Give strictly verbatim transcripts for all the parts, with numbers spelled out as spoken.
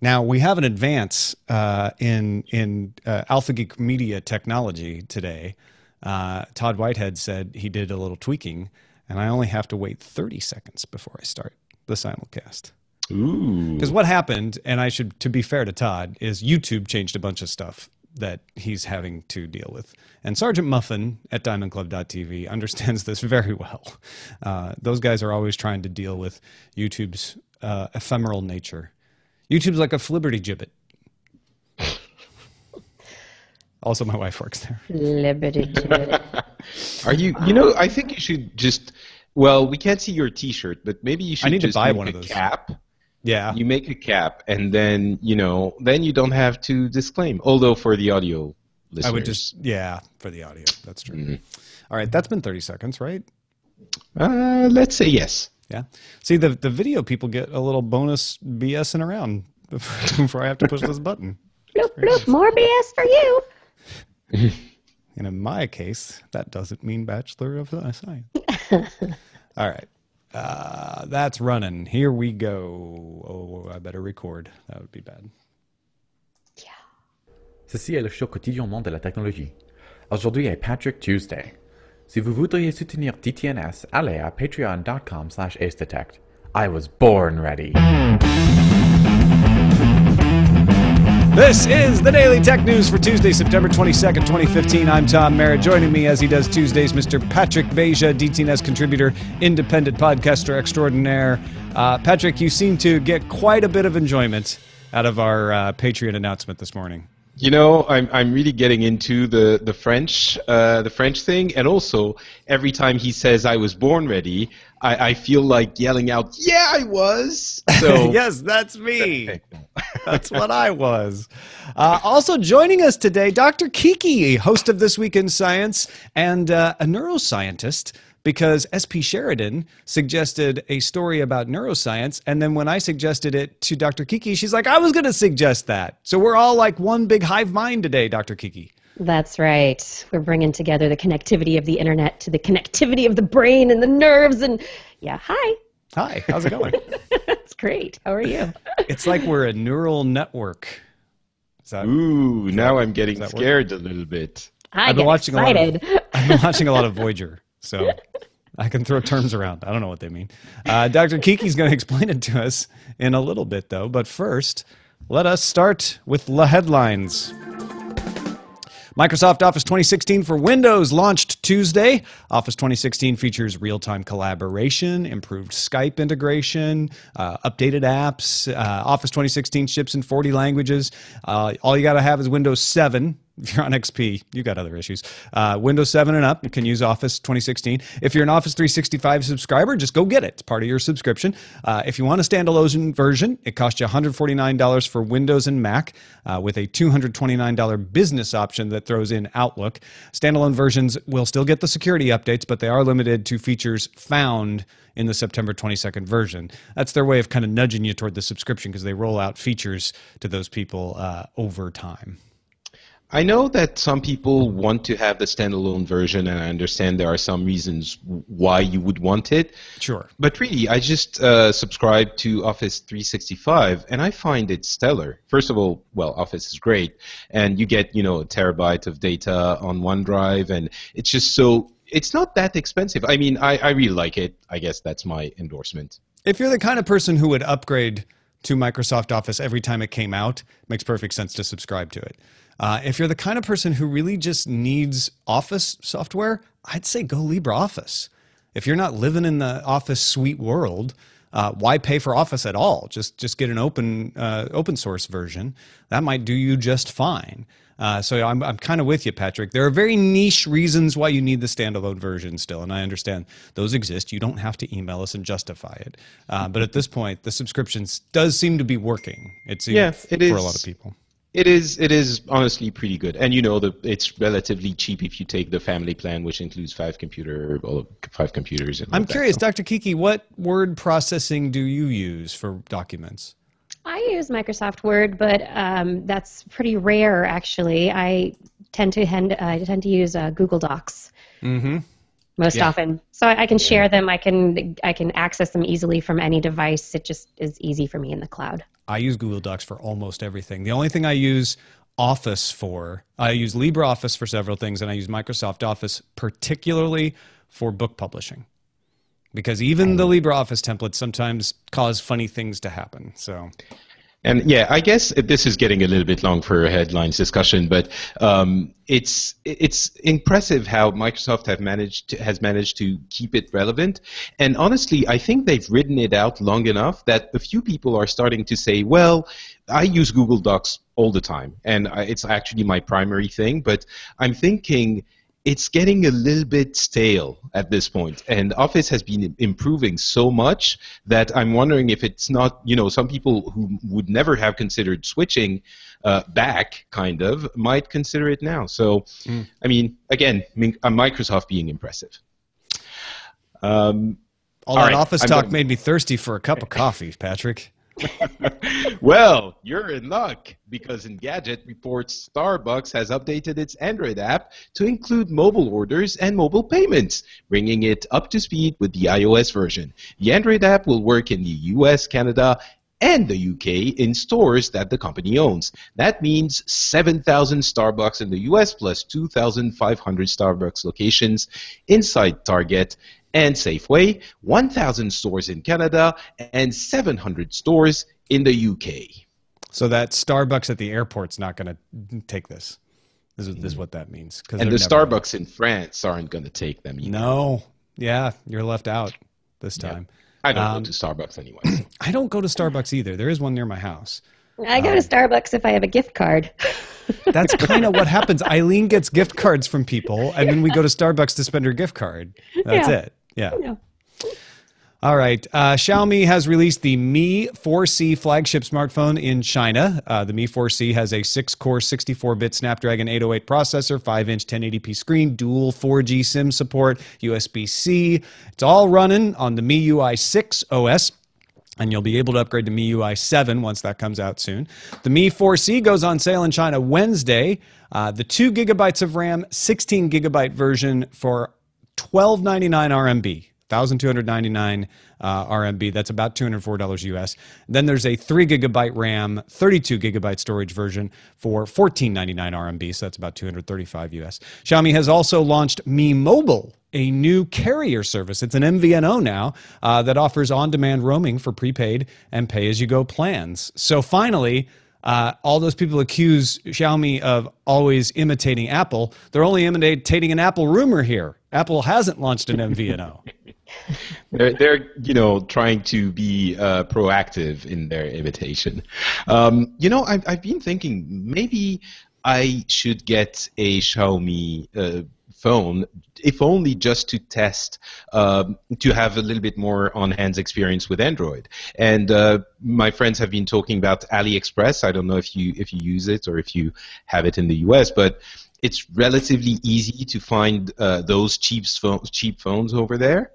Now, we have an advance uh, in, in uh, AlphaGeek Media technology today. Uh, Todd Whitehead said he did a little tweaking, and I only have to wait thirty seconds before I start the simulcast. Ooh. Because what happened, and I should, to be fair to Todd, is YouTube changed a bunch of stuff that he's having to deal with. And Sergeant Muffin at diamond club dot t v understands this very well. Uh, those guys are always trying to deal with YouTube's uh, ephemeral nature. YouTube's like a flibberty gibbet. Also, my wife works there. Flibberty gibbet. Are you, you know, I think you should just, well, we can't see your t-shirt, but maybe you should I need just to buy make one of those. Cap. Yeah. You make a cap, and then, you know, then you don't have to disclaim. Although for the audio listeners. I would just, yeah, for the audio. That's true. Mm-hmm. All right. That's been thirty seconds, right? Uh, let's say yes. Yeah. See, the, the video people get a little bonus BSing around before, before I have to push this button. Bloop, bloop, more B S for you. And in my case, that doesn't mean Bachelor of Science. All right. Uh, that's running. Here we go. Oh, I better record. That would be bad. Yeah. Ceci est le show quotidiennement de la technologie. Aujourd'hui est Patrick Tuesday. Si vous voudriez soutenir T T N S, allez à patreon dot com slash acetech. I was born ready. This is the Daily Tech News for Tuesday, September twenty-second, twenty fifteen. I'm Tom Merritt. Joining me as he does Tuesdays, Mister Patrick Beja, D T N S contributor, independent podcaster extraordinaire. Uh, Patrick, you seem to get quite a bit of enjoyment out of our uh, Patreon announcement this morning. You know, I'm I'm really getting into the the French uh, the French thing, and also every time he says "I was born ready," I, I feel like yelling out, "Yeah, I was!" So yes, that's me. That's what I was. Uh, also joining us today, Doctor Kiki, host of This Week in Science, and uh, a neuroscientist. Because S P Sheridan suggested a story about neuroscience, and then when I suggested it to Doctor Kiki, she's like, I was going to suggest that. So we're all like one big hive mind today, Doctor Kiki. That's right. We're bringing together the connectivity of the internet to the connectivity of the brain and the nerves and, yeah, hi. Hi, how's it going? It's great. How are you? It's like we're a neural network. Is that, Ooh, is now that, I'm getting scared work? a little bit. I I've been watching excited. A lot of, I've been watching a lot of Voyager. So I can throw terms around. I don't know what they mean. Uh, Doctor Kiki's going to explain it to us in a little bit, though. But first, let us start with the headlines. Microsoft Office twenty sixteen for Windows launched Tuesday. Office twenty sixteen features real-time collaboration, improved Skype integration, uh, updated apps. Uh, Office twenty sixteen ships in forty languages. Uh, all you got to have is Windows seven. If you're on X P, you got other issues. Uh, Windows seven and up can use Office twenty sixteen. If you're an Office three sixty-five subscriber, just go get it. It's part of your subscription. Uh, if you want a standalone version, it costs you one hundred forty-nine dollars for Windows and Mac uh, with a two hundred twenty-nine dollars business option that throws in Outlook. Standalone versions will still get the security updates, but they are limited to features found in the September twenty-second version. That's their way of kind of nudging you toward the subscription because they roll out features to those people uh, over time. I know that some people want to have the standalone version, and I understand there are some reasons why you would want it. Sure. But really, I just uh, subscribed to Office three sixty-five, and I find it stellar. First of all, well, Office is great, and you get, you know, a terabyte of data on OneDrive, and it's just so, it's not that expensive. I mean, I, I really like it. I guess that's my endorsement. If you're the kind of person who would upgrade to Microsoft Office every time it came out, it makes perfect sense to subscribe to it. Uh, if you're the kind of person who really just needs Office software, I'd say go LibreOffice. If you're not living in the Office suite world, uh, why pay for Office at all? Just just get an open uh, open source version. That might do you just fine. Uh, so I'm, I'm kind of with you, Patrick. There are very niche reasons why you need the standalone version still, and I understand those exist. You don't have to email us and justify it. Uh, but at this point, the subscriptions does seem to be working. It seems yeah, it for is. a lot of people. It is. It is honestly pretty good, and you know the it's relatively cheap if you take the family plan, which includes five computer, well, five computers. And I'm curious, that. Doctor Kiki, what word processing do you use for documents? I use Microsoft Word, but um, that's pretty rare, actually. I tend to hand, I tend to use uh, Google Docs. Mm-hmm. most yeah. often. So I, I can share them. I can I can access them easily from any device. It just is easy for me in the cloud. I use Google Docs for almost everything. The only thing I use Office for, I use LibreOffice for several things, and I use Microsoft Office particularly for book publishing, because even the LibreOffice templates sometimes cause funny things to happen. So. And yeah, I guess this is getting a little bit long for a headlines discussion, but um, it's it's impressive how Microsoft have managed to, has managed to keep it relevant. And honestly, I think they've written it out long enough that a few people are starting to say, well, I use Google Docs all the time, and it's actually my primary thing, but I'm thinking it's getting a little bit stale at this point, and Office has been improving so much that I'm wondering if it's not, you know, some people who would never have considered switching uh, back, kind of, might consider it now. So, mm. I mean, again, Microsoft being impressive. Um, all that right, Office I'm talk gonna... made me thirsty for a cup of coffee, Patrick. Well, you're in luck, because Engadget reports Starbucks has updated its Android app to include mobile orders and mobile payments, bringing it up to speed with the iOS version. The Android app will work in the U S, Canada, and the U K in stores that the company owns. That means seven thousand Starbucks in the U S plus two thousand five hundred Starbucks locations inside Target and Safeway, one thousand stores in Canada, and seven hundred stores in the U K. So that Starbucks at the airport's not going to take this. This is, this is what that means. And the Starbucks in France aren't going to take them either. No. Yeah, you're left out this time. Yeah. I don't um, go to Starbucks anyway. So. I don't go to Starbucks either. There is one near my house. I go um, to Starbucks if I have a gift card. That's kind of what happens. Eileen gets gift cards from people, and then we go to Starbucks to spend her gift card. That's yeah. it. Yeah. yeah. All right. Uh, Xiaomi has released the Mi four C flagship smartphone in China. Uh, the Mi four C has a six-core, sixty-four bit Snapdragon eight oh eight processor, five inch ten eighty p screen, dual four G SIM support, U S B C. It's all running on the MIUI six O S. And you'll be able to upgrade to MIUI seven once that comes out soon. The Mi four C goes on sale in China Wednesday. Uh, the two gigabytes of RAM, sixteen gigabyte version for twelve ninety-nine R M B, one thousand two hundred ninety-nine uh, R M B. That's about two hundred four dollars U S. Then there's a three gigabyte RAM, thirty-two gigabyte storage version for fourteen ninety-nine R M B. So that's about two hundred thirty-five U S. Xiaomi has also launched Mi Mobile, a new carrier service. It's an M V N O now uh, that offers on-demand roaming for prepaid and pay-as-you-go plans. So finally, uh, all those people accuse Xiaomi of always imitating Apple. They're only imitating an Apple rumor here. Apple hasn't launched an M V N O. they're, they're, you know, trying to be uh, proactive in their imitation. Um, you know, I've, I've been thinking maybe I should get a Xiaomi uh, phone, if only just to test, um, to have a little bit more on-hands experience with Android. And uh, my friends have been talking about AliExpress. I don't know if you if you use it or if you have it in the U S, but it's relatively easy to find uh, those cheap phones, cheap phones over there.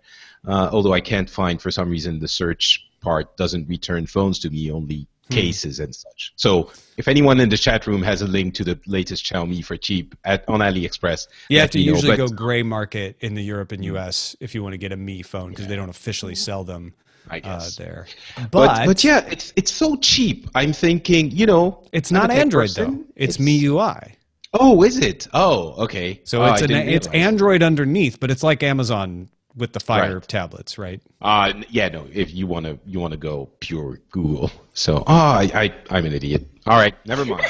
Uh, although I can't find, for some reason, the search part doesn't return phones to me, only cases and such. So if anyone in the chat room has a link to the latest Xiaomi for cheap at on AliExpress, you have to usually know, go gray market in the Europe and U S if you want to get a Mi phone, because yeah. they don't officially sell them I guess. Uh, there. But, but but yeah, it's it's so cheap. I'm thinking, you know, it's not Android person, though. It's, it's MIUI. Oh, is it? Oh, okay. So oh, it's an, it's Android underneath, but it's like Amazon with the Fire right. tablets, right? Uh, yeah, no, if you want to you want to go pure Google. So, oh, I, I, I'm an idiot. All right, never mind.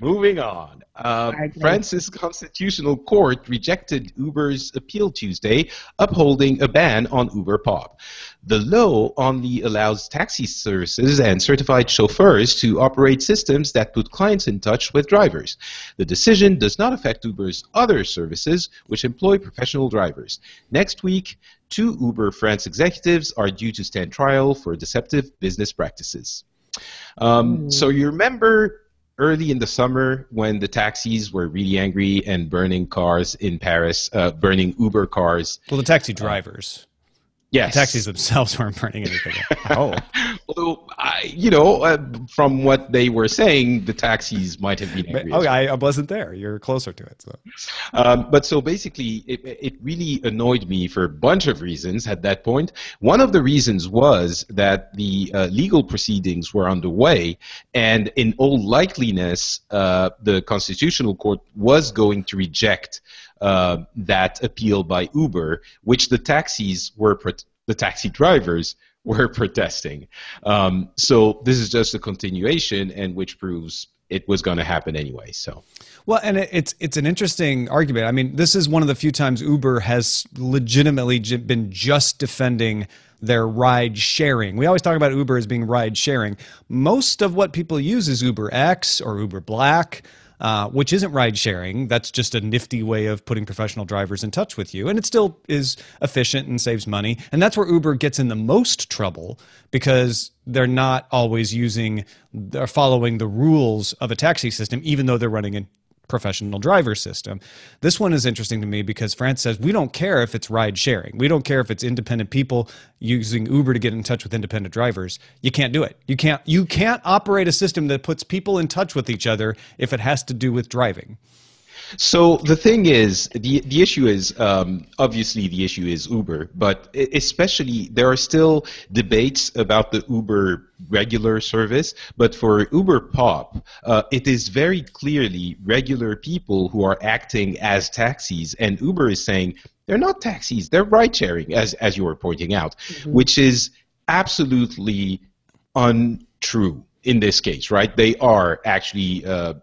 Moving on. Uh, France's Constitutional Court rejected Uber's appeal Tuesday, upholding a ban on Uber Pop. The law only allows taxi services and certified chauffeurs to operate systems that put clients in touch with drivers. The decision does not affect Uber's other services, which employ professional drivers. Next week, two Uber France executives are due to stand trial for deceptive business practices. Um, so you remember early in the summer when the taxis were really angry and burning cars in Paris, uh, burning Uber cars. Well, the taxi drivers. Yes. The taxis themselves weren't burning anything. Oh. Although, I, you know, uh, from what they were saying, the taxis might have been angry. Okay, I wasn't there. You're closer to it. So. Um, but so basically, it, it really annoyed me for a bunch of reasons at that point. One of the reasons was that the uh, legal proceedings were underway, and in all likeliness, uh, the Constitutional Court was going to reject Uh, that appeal by Uber, which the taxis were, pro the taxi drivers were protesting. Um, so this is just a continuation, and which proves it was going to happen anyway. So, well, and it's it's an interesting argument. I mean, this is one of the few times Uber has legitimately been just defending their ride sharing. We always talk about Uber as being ride sharing. Most of what people use is UberX or Uber Black. Uh, which isn't ride sharing. That's just a nifty way of putting professional drivers in touch with you. And it still is efficient and saves money. And that's where Uber gets in the most trouble, because they're not always using or following the rules of a taxi system, even though they're running a professional driver system. This one is interesting to me because France says, we don't care if it's ride sharing. We don't care if it's independent people using Uber to get in touch with independent drivers. You can't do it. You can't, you can't operate a system that puts people in touch with each other if it has to do with driving. So the thing is, the, the issue is, um, obviously the issue is Uber, but especially there are still debates about the Uber regular service, but for Uber Pop, uh, it is very clearly regular people who are acting as taxis, and Uber is saying, they're not taxis, they're ride-sharing, as, as you were pointing out, mm-hmm. which is absolutely untrue. In this case, right, they are actually uh,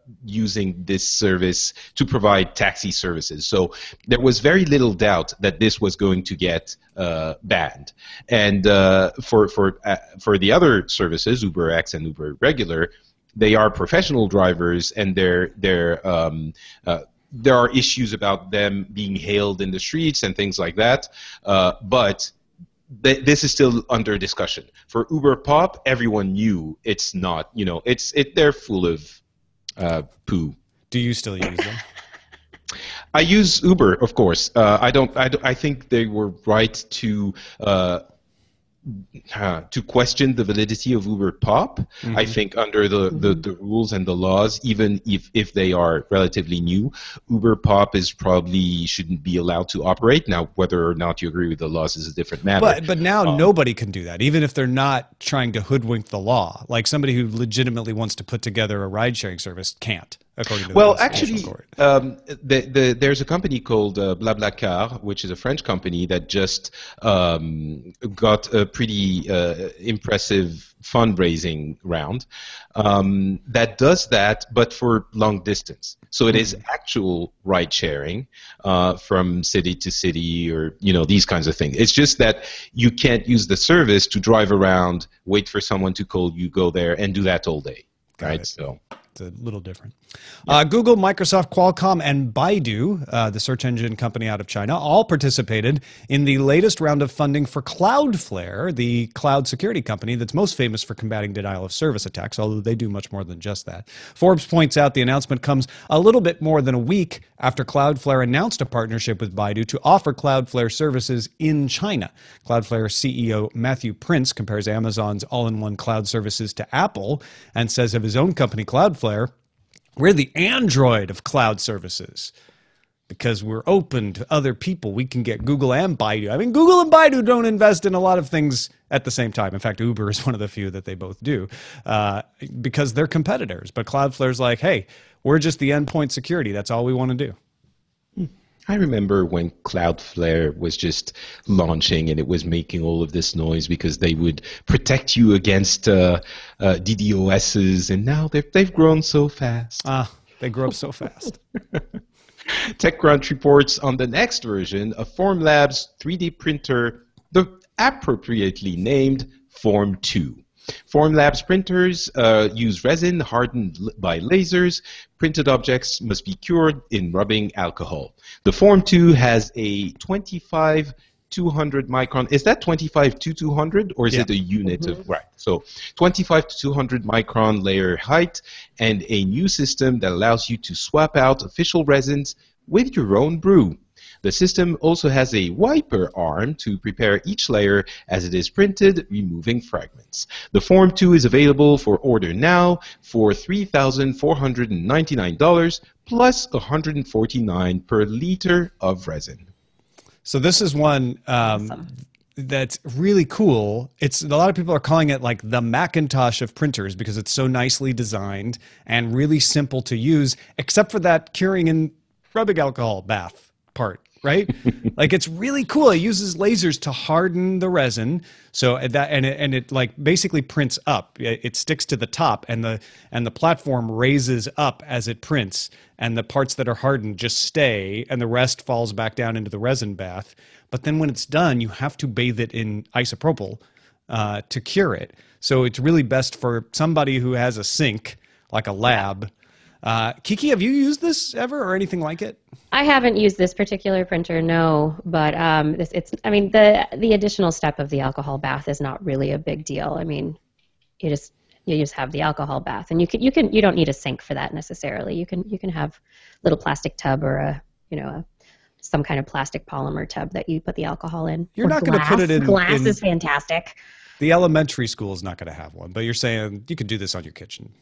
using this service to provide taxi services. So there was very little doubt that this was going to get uh, banned. And uh, for for uh, for the other services, UberX and Uber Regular, they are professional drivers, and they're they're. Um, uh, there are issues about them being hailed in the streets and things like that, uh, but. This is still under discussion. For Uber Pop, everyone knew it's not, you know, it's it. They're full of uh, poo. Do you still use them? I use Uber, of course. Uh, I don't. I, I think they were right to uh, uh, to question the validity of Uber Pop. Mm-hmm. I think under the, the the rules and the laws, even if if they are relatively new, Uber Pop is probably shouldn't be allowed to operate. Now, whether or not you agree with the laws is a different matter. But but now um, nobody can do that, even if they're not trying to hoodwink the law. Like somebody who legitimately wants to put together a ride sharing service can't. According to well, the actually, um, the, the, there's a company called uh, BlaBlaCar, which is a French company that just um, got a pretty uh, impressive fundraising round um, that does that, but for long distance. So it is actual ride sharing uh, from city to city, or you know these kinds of things. It's just that you can't use the service to drive around, wait for someone to call you, go there, and do that all day. Got right? It. So. It's a little different. Yeah. Uh, Google, Microsoft, Qualcomm, and Baidu, uh, the search engine company out of China, all participated in the latest round of funding for Cloudflare, the cloud security company that's most famous for combating denial of service attacks, although they do much more than just that. Forbes points out the announcement comes a little bit more than a week after Cloudflare announced a partnership with Baidu to offer Cloudflare services in China. Cloudflare C E O Matthew Prince compares Amazon's all-in-one cloud services to Apple and says of his own company, Cloudflare, we're the Android of cloud services because we're open to other people. We can get Google and Baidu. I mean, Google and Baidu don't invest in a lot of things at the same time. In fact, Uber is one of the few that they both do uh, because they're competitors. But Cloudflare's like, hey, we're just the endpoint security. That's all we want to do. I remember when Cloudflare was just launching and it was making all of this noise because they would protect you against uh, uh, D DoS's, and now they've, they've grown so fast. Ah, they grew up so fast. TechCrunch reports on the next version of Formlabs three D printer, the appropriately named Form two. Formlabs printers uh, use resin hardened by lasers. Printed objects must be cured in rubbing alcohol. The Form two has a twenty-five two hundred micron. Is that twenty-five to two hundred, or is yeah. it a unit mm-hmm. of right? So twenty-five to two hundred micron layer height, and a new system that allows you to swap out official resins with your own brew. The system also has a wiper arm to prepare each layer as it is printed, removing fragments. The Form two is available for order now for three thousand four hundred ninety-nine dollars plus one hundred forty-nine dollars per liter of resin. So this is one um, awesome. That's really cool. It's a lot of people are calling it like the Macintosh of printers because it's so nicely designed and really simple to use, except for that curing in rubbing alcohol bath part, right? Like it's really cool. It uses lasers to harden the resin. So that, and it, and it like basically prints up. It, it sticks to the top and the, and the platform raises up as it prints and the parts that are hardened just stay and the rest falls back down into the resin bath. But then when it's done, you have to bathe it in isopropyl uh, to cure it. So it's really best for somebody who has a sink, like a lab. Uh, Kiki, have you used this ever or anything like it? I haven't used this particular printer, no. But um, this, it's, I mean, the the additional step of the alcohol bath is not really a big deal. I mean, you just you just have the alcohol bath, and you can you can you don't need a sink for that necessarily. You can you can have a little plastic tub or a you know a, some kind of plastic polymer tub that you put the alcohol in. You're or not going to put it in. Glass in, is fantastic. The elementary school is not going to have one, but you're saying you could do this on your kitchen.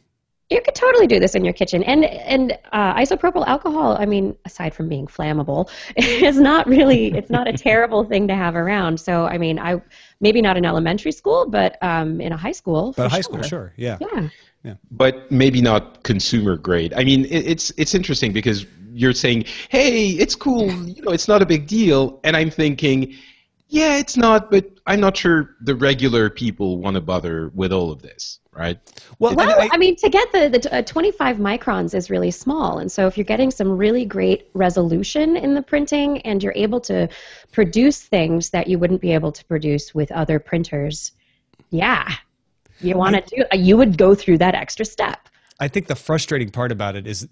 You could totally do this in your kitchen. And and uh, isopropyl alcohol, I mean, aside from being flammable, is not really, it's not a terrible thing to have around. So, I mean, I maybe not in elementary school, but um, in a high school. But high sure. school, sure, yeah. Yeah. Yeah. But maybe not consumer grade. I mean, it, it's it's interesting because you're saying, hey, it's cool, you know, it's not a big deal. And I'm thinking, yeah, it's not, but I'm not sure the regular people want to bother with all of this, right? Well, well I, I mean, to get the, the uh, twenty-five microns is really small. And so if you're getting some really great resolution in the printing and you're able to produce things that you wouldn't be able to produce with other printers, yeah, you want to do, you would go through that extra step. I think the frustrating part about it is,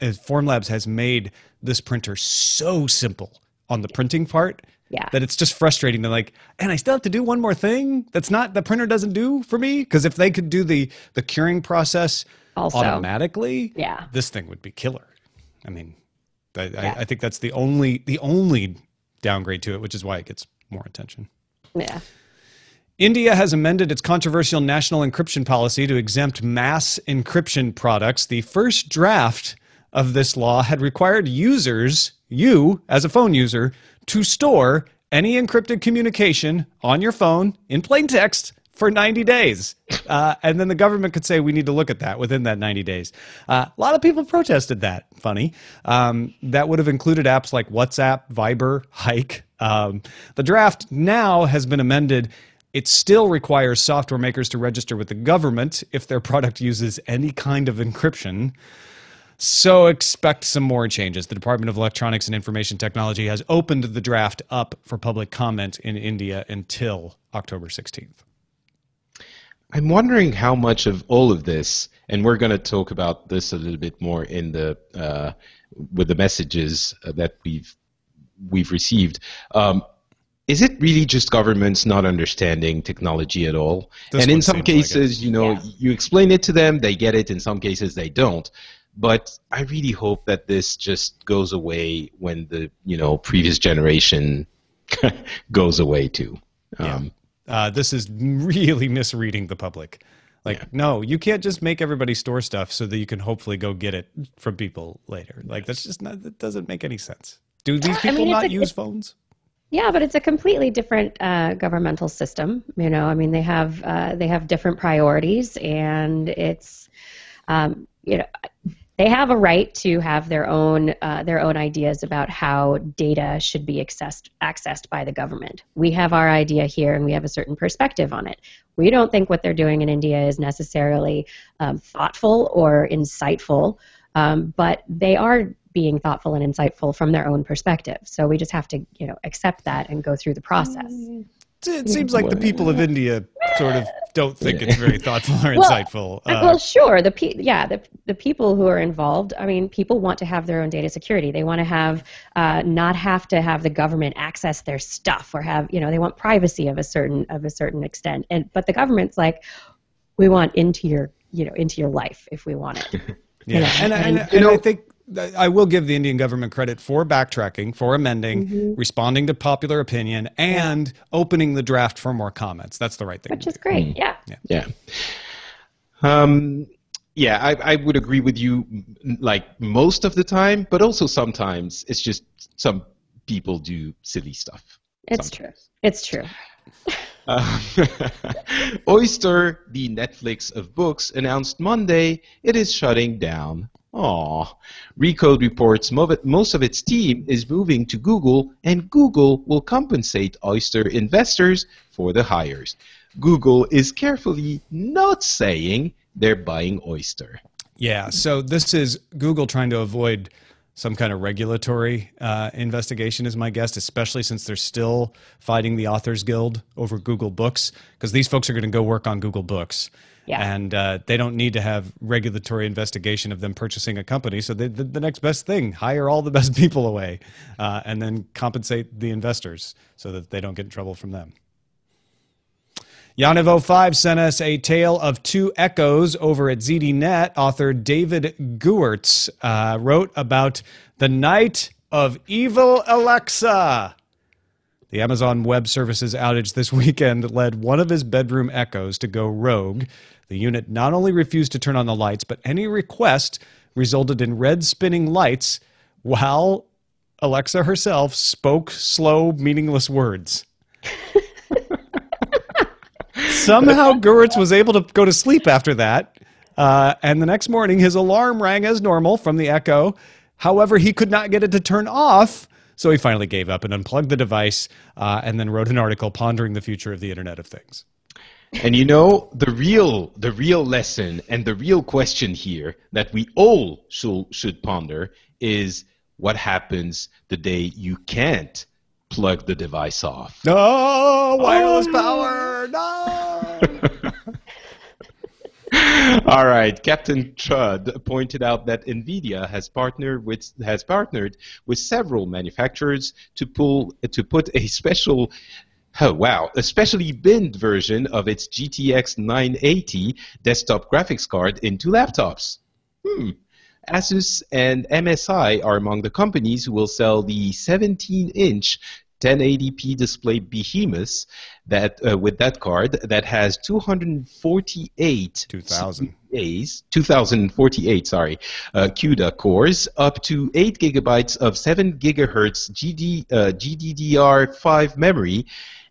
is Formlabs has made this printer so simple on the printing part. Yeah. That it's just frustrating. They're like, and I still have to do one more thing that's not the printer doesn't do for me. Because if they could do the the curing process also, automatically, yeah. this thing would be killer. I mean, I, yeah. I, I think that's the only the only downgrade to it, which is why it gets more attention. Yeah. India has amended its controversial national encryption policy to exempt mass encryption products. The first draft of this law had required users, you as a phone user, to store any encrypted communication on your phone in plain text for ninety days. Uh, and then the government could say, we need to look at that within that ninety days. Uh, a lot of people protested that, funny. Um, that would have included apps like WhatsApp, Viber, Hike. Um, the draft now has been amended. It still requires software makers to register with the government if their product uses any kind of encryption. So expect some more changes. The Department of Electronics and Information Technology has opened the draft up for public comment in India until October sixteenth. I'm wondering how much of all of this, and we're going to talk about this a little bit more in the uh, with the messages that we've we've received. Um, Is it really just governments not understanding technology at all? This and in some cases, like you know, yeah. you explain it to them, they get it. In some cases, they don't. But I really hope that this just goes away when the you know previous generation goes away too. Um, yeah. uh, this is really misreading the public. Like, yeah. no, you can't just make everybody store stuff so that you can hopefully go get it from people later. Like, that's just not, that doesn't make any sense. Do these people I mean, not a, use phones? Yeah, but it's a completely different uh, governmental system. You know, I mean, they have uh, they have different priorities, and it's um, you know. They have a right to have their own uh, their own ideas about how data should be accessed accessed by the government. We have our idea here, and we have a certain perspective on it. We don't think what they're doing in India is necessarily um, thoughtful or insightful, um, but they are being thoughtful and insightful from their own perspective. So we just have to, you know, accept that and go through the process. It seems like the people of India sort of don't think it's very thoughtful or well, insightful. Uh, well, sure. The pe yeah, the, the people who are involved, I mean, people want to have their own data security. They want to have, uh, not have to have the government access their stuff or have, you know, they want privacy of a certain, of a certain extent. And, but the government's like, we want into your, you know, into your life if we want it. Yeah. You know? and, and, and, and, and I think I will give the Indian government credit for backtracking, for amending, mm-hmm. responding to popular opinion, and yeah. opening the draft for more comments. That's the right thing. Which is great. Mm-hmm. Yeah. Yeah. Yeah. Um, yeah, I, I would agree with you, like, most of the time, but also sometimes it's just some people do silly stuff. It's sometimes. True. It's true. Uh, Oyster, the Netflix of books, announced Monday it is shutting down. Aww. Recode reports most of its team is moving to Google, and Google will compensate Oyster investors for the hires. Google is carefully not saying they're buying Oyster. Yeah, so this is Google trying to avoid some kind of regulatory uh, investigation, is my guess, especially since they're still fighting the Authors Guild over Google Books, because these folks are going to go work on Google Books. Yeah. And uh, they don't need to have regulatory investigation of them purchasing a company. So they, the, the next best thing, hire all the best people away uh, and then compensate the investors so that they don't get in trouble from them. Yanev oh five sent us a tale of two echoes over at Z D Net. Author David Guertz uh, wrote about the night of evil Alexa. The Amazon Web Services outage this weekend led one of his bedroom echoes to go rogue. The unit not only refused to turn on the lights, but any request resulted in red spinning lights while Alexa herself spoke slow, meaningless words. Somehow Guertz was able to go to sleep after that, uh, and the next morning his alarm rang as normal from the echo. However, he could not get it to turn off, so he finally gave up and unplugged the device uh, and then wrote an article pondering the future of the Internet of Things. And you know, the real, the real lesson and the real question here that we all should, should ponder is what happens the day you can't plug the device off. No, oh, wireless oh. power, no! All right, Captain Todd pointed out that Nvidia has partnered with has partnered with several manufacturers to pull to put a special oh wow, a specially binned version of its G T X nine eighty desktop graphics card into laptops. Hmm. Asus and M S I are among the companies who will sell the seventeen inch ten eighty p display behemoth that uh, with that card that has two hundred forty-eight two thousand days two thousand forty-eight sorry uh, CUDA cores, up to eight gigabytes of seven gigahertz G D, uh, G D D R five memory,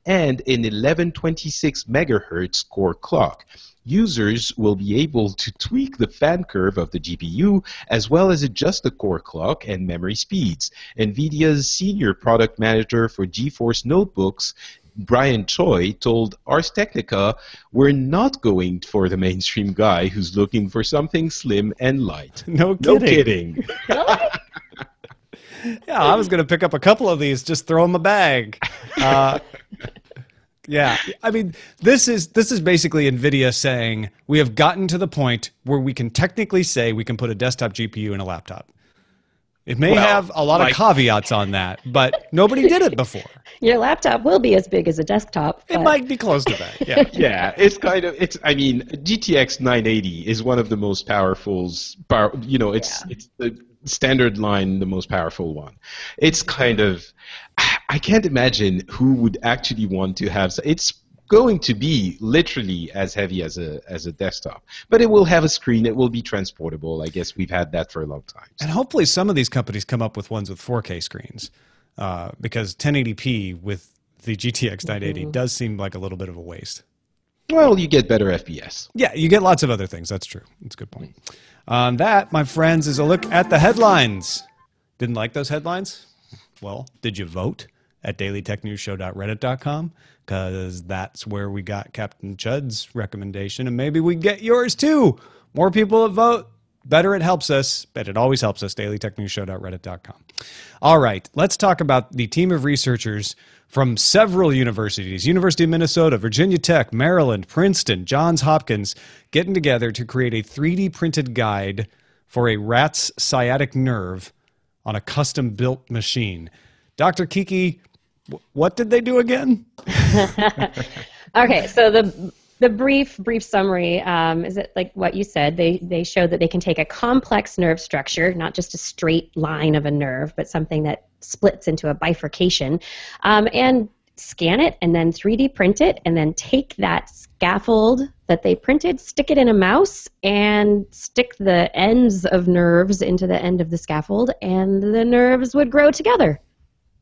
and an eleven twenty-six megahertz core clock. Users will be able to tweak the fan curve of the G P U as well as adjust the core clock and memory speeds. NVIDIA's senior product manager for GeForce Notebooks, Brian Choi, told Ars Technica, "We're not going for the mainstream guy who's looking for something slim and light." No kidding. No kidding. Yeah, I was going to pick up a couple of these, just throw them in my bag. Uh, Yeah, I mean, this is this is basically NVIDIA saying we have gotten to the point where we can technically say we can put a desktop G P U in a laptop. It may well, have a lot like, of caveats on that, but nobody did it before. Your laptop will be as big as a desktop. But... It might be close to that. Yeah, yeah. It's kind of it's. I mean, G T X nine eighty is one of the most powerful. Power, you know, it's yeah. it's the standard line, the most powerful one. It's kind of. I can't imagine who would actually want to have. It's going to be literally as heavy as a as a desktop, but it will have a screen. It will be transportable. I guess we've had that for a long time. So. And hopefully, some of these companies come up with ones with four K screens, uh, because ten eighty p with the G T X nine eighty mm-hmm. does seem like a little bit of a waste. Well, you get better F P S. Yeah, you get lots of other things. That's true. That's a good point. Um, that, my friends, is a look at the headlines. Didn't like those headlines? Well, did you vote at daily tech news show dot reddit dot com? Because that's where we got Captain Chud's recommendation, and maybe we get yours too. More people that vote, better it helps us, but it always helps us, daily tech news show dot reddit dot com. All right, let's talk about the team of researchers from several universities, University of Minnesota, Virginia Tech, Maryland, Princeton, Johns Hopkins, getting together to create a three D printed guide for a rat's sciatic nerve on a custom-built machine. Doctor Kiki, what did they do again? Okay, so the the brief, brief summary um, is that, like what you said, they, they show that they can take a complex nerve structure, not just a straight line of a nerve, but something that splits into a bifurcation, um, and scan it, and then three D print it, and then take that scaffold that they printed, stick it in a mouse, and stick the ends of nerves into the end of the scaffold, and the nerves would grow together.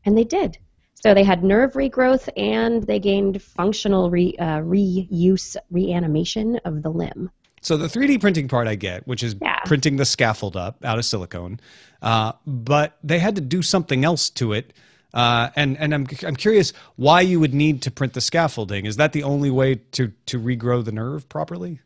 And they did. So they had nerve regrowth, and they gained functional re, uh, reuse, reanimation of the limb. So the three D printing part I get, which is yeah. printing the scaffold up out of silicone, uh, but they had to do something else to it. Uh, and and I'm, I'm curious why you would need to print the scaffolding. Is that the only way to, to regrow the nerve properly?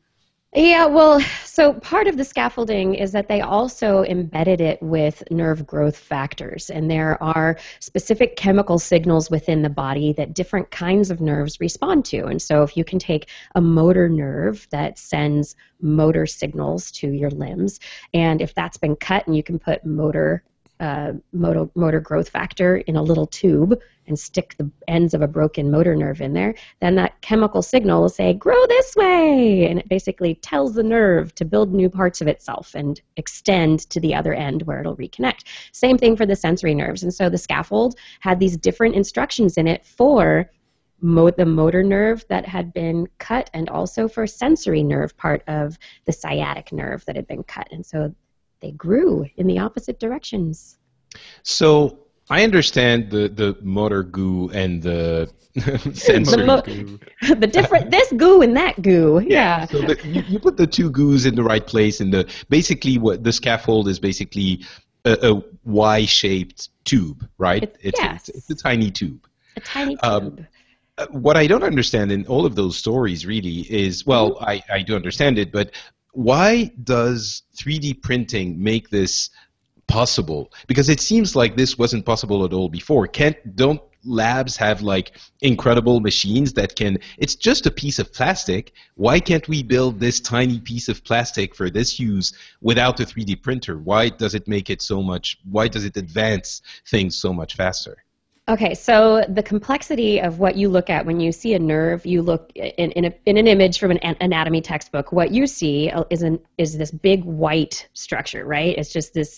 Yeah, well, so part of the scaffolding is that they also embedded it with nerve growth factors, and there are specific chemical signals within the body that different kinds of nerves respond to. And so if you can take a motor nerve that sends motor signals to your limbs, and if that's been cut and you can put motor Uh, motor, motor growth factor in a little tube and stick the ends of a broken motor nerve in there, then that chemical signal will say, grow this way! And it basically tells the nerve to build new parts of itself and extend to the other end where it'll reconnect. Same thing for the sensory nerves. And so the scaffold had these different instructions in it for mo- the motor nerve that had been cut, and also for sensory nerve part of the sciatic nerve that had been cut. And so they grew in the opposite directions. So I understand the, the motor goo and the sensory the mo- goo. The different, this goo and that goo, yeah. yeah. So the, you, you put the two goos in the right place, and the basically what the scaffold is basically a, a Y-shaped tube, right? It's, it's, yes. it's, it's a tiny tube. A tiny tube. Um, what I don't understand in all of those stories really is, well, mm-hmm. I, I do understand it, but why does three D printing make this possible? Because it seems like this wasn't possible at all before. Can't, don't labs have like incredible machines that can, it's just a piece of plastic. Why can't we build this tiny piece of plastic for this use without a three D printer? Why does it make it so much, why does it advance things so much faster? Okay, so the complexity of what you look at when you see a nerve, you look in in, a, in an image from an anatomy textbook, what you see is an is this big white structure, right? It's just this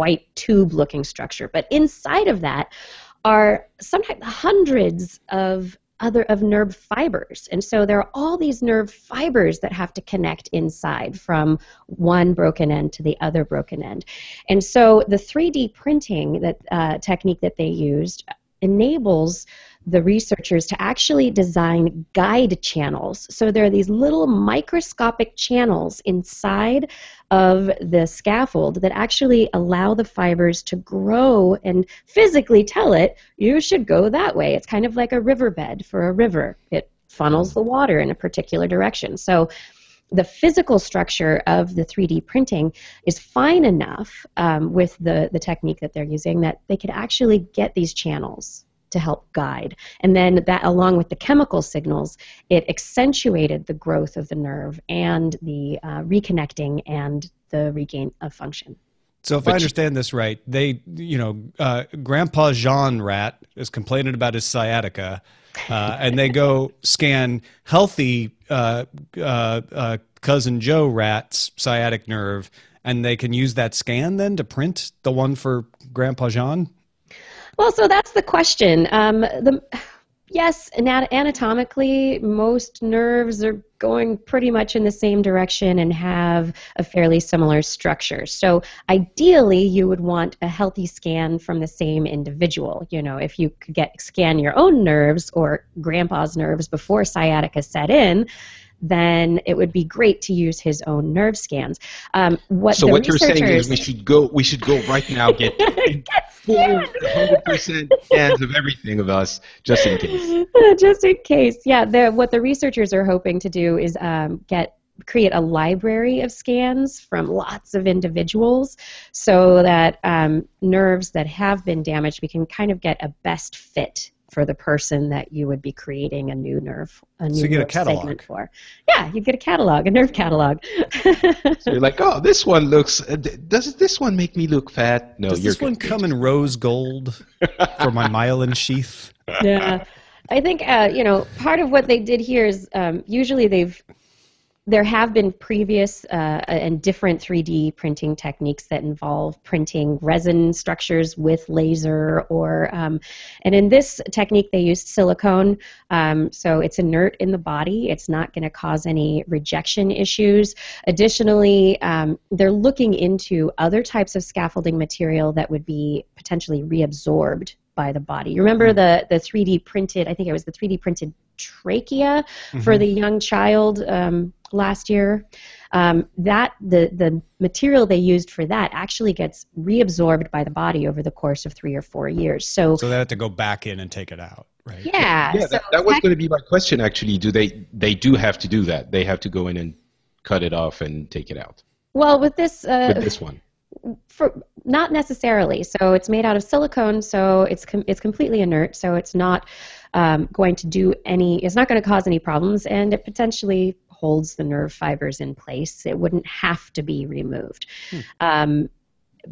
white tube-looking structure. But inside of that are sometimes hundreds of other of nerve fibers. And so there are all these nerve fibers that have to connect inside from one broken end to the other broken end. And so the three D printing that uh, technique that they used enables the researchers to actually design guide channels. So there are these little microscopic channels inside of the scaffold that actually allow the fibers to grow and physically tell it, you should go that way. It's kind of like a riverbed for a river. It funnels the water in a particular direction. So the physical structure of the three D printing is fine enough um, with the, the technique that they're using that they could actually get these channels to help guide. And then that, along with the chemical signals, it accentuated the growth of the nerve and the uh, reconnecting and the regain of function. So if Which, I understand this right, they, you know, uh, Grandpa Jean Rat is complaining about his sciatica, uh, and they go scan healthy uh, uh, uh, Cousin Joe Rat's sciatic nerve, and they can use that scan then to print the one for Grandpa Jean? Well, so that's the question. Um, the... Yes, anat- anatomically, most nerves are going pretty much in the same direction and have a fairly similar structure. So ideally, you would want a healthy scan from the same individual. You know, if you could get scan your own nerves or grandpa's nerves before sciatica set in, then it would be great to use his own nerve scans. Um, what so the what you're saying is we should go we should go right now get, get full one hundred percent scans of everything of us, just in case. Just in case, yeah. The, what the researchers are hoping to do is um, get create a library of scans from lots of individuals so that um, nerves that have been damaged, we can kind of get a best fit for the person that you would be creating a new nerve, a new so you get nerve a catalog. Segment for. Yeah, you get a catalog, a nerve catalog. So you're like, oh, this one looks, uh, does this one make me look fat? No, does you're this one come in rose gold for my myelin sheath? Yeah. I think, uh, you know, part of what they did here is um, usually they've, there have been previous uh, and different three D printing techniques that involve printing resin structures with laser or, um, and in this technique they used silicone, um, so it's inert in the body. It's not going to cause any rejection issues. Additionally, um, they're looking into other types of scaffolding material that would be potentially reabsorbed by the body. You remember the, the three D printed, I think it was the three D printed trachea mm-hmm. for the young child um, last year? Um, that the, the material they used for that actually gets reabsorbed by the body over the course of three or four years. So, so they have to go back in and take it out, right? Yeah. yeah so that, that was going to be my question, actually. Do they, they do have to do that. They have to go in and cut it off and take it out. Well, with this... Uh, with this one. For, not necessarily. So it's made out of silicone, so it's com it's completely inert. So it's not um, going to do any. It's not going to cause any problems, and it potentially holds the nerve fibers in place. It wouldn't have to be removed, hmm. um,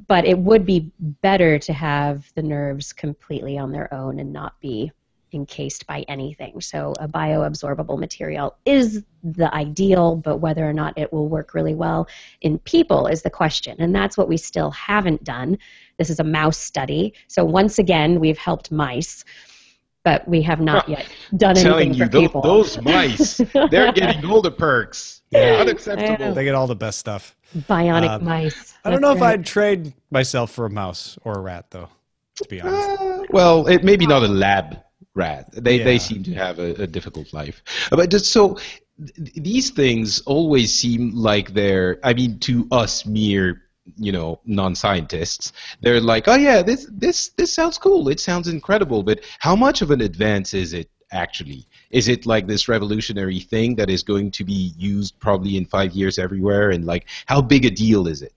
but it would be better to have the nerves completely on their own and not be encased by anything. So a bioabsorbable material is the ideal, but whether or not it will work really well in people is the question. And that's what we still haven't done. This is a mouse study. So once again, we've helped mice, but we have not yet done I'm anything telling you, for people. Those, those mice, they're getting all the perks. Yeah. Unacceptable. They get all the best stuff. Bionic um, mice. I don't know right. if I'd trade myself for a mouse or a rat, though, to be honest. Uh, well, it maybe not a lab. Rat. They yeah. they seem to have a, a difficult life. But just so th these things always seem like they're. I mean, to us mere you know non-scientists, they're like, oh yeah, this this this sounds cool. It sounds incredible. But how much of an advance is it actually? Is it like this revolutionary thing that is going to be used probably in five years everywhere? And like, how big a deal is it?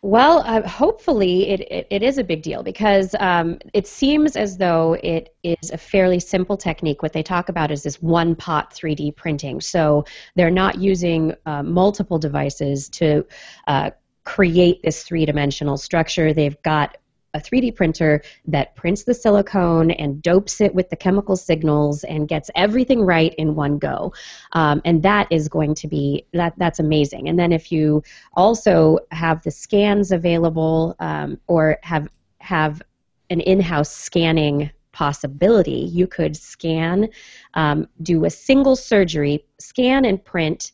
Well, uh, hopefully it, it, it is a big deal because um, it seems as though it is a fairly simple technique. What they talk about is this one-pot three D printing. So they're not using uh, multiple devices to uh, create this three-dimensional structure. They've got a three D printer that prints the silicone and dopes it with the chemical signals and gets everything right in one go. Um, and that is going to be, that, that's amazing. And then if you also have the scans available um, or have, have an in-house scanning possibility, you could scan, um, do a single surgery, scan and print,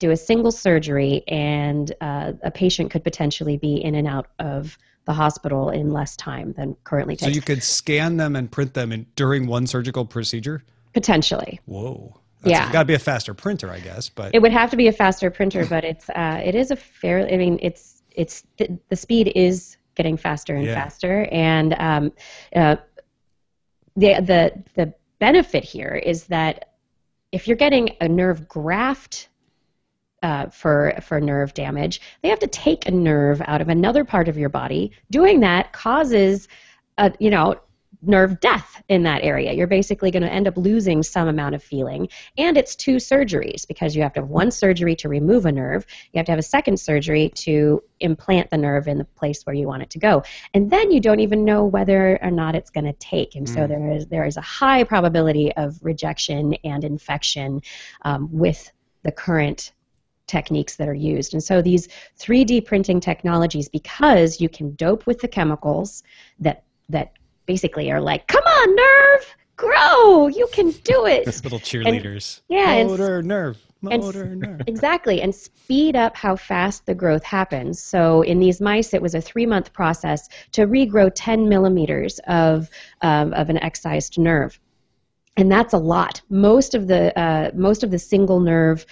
do a single surgery, and uh, a patient could potentially be in and out of the hospital in less time than currently takes. So you could scan them and print them in, during one surgical procedure? Potentially. Whoa. That's, yeah. It's got to be a faster printer, I guess. But it would have to be a faster printer, but it's uh, it is a fair. I mean, it's it's th the speed is getting faster and yeah. faster, and um, uh, the the the benefit here is that if you're getting a nerve graft. Uh, for, for nerve damage, they have to take a nerve out of another part of your body. Doing that causes, uh, you know, nerve death in that area. You're basically going to end up losing some amount of feeling. And it's two surgeries because you have to have one surgery to remove a nerve. You have to have a second surgery to implant the nerve in the place where you want it to go. And then you don't even know whether or not it's going to take. And mm. so there is, there is a high probability of rejection and infection um, with the current techniques that are used. And so these three D printing technologies, because you can dope with the chemicals that that basically are like, come on, nerve, grow, you can do it. Those little cheerleaders. And, yeah. Motor, and, nerve, motor, and, nerve. Exactly, and speed up how fast the growth happens. So in these mice, it was a three-month process to regrow ten millimeters of, um, of an excised nerve. And that's a lot. Most of the, uh, most of the single nerve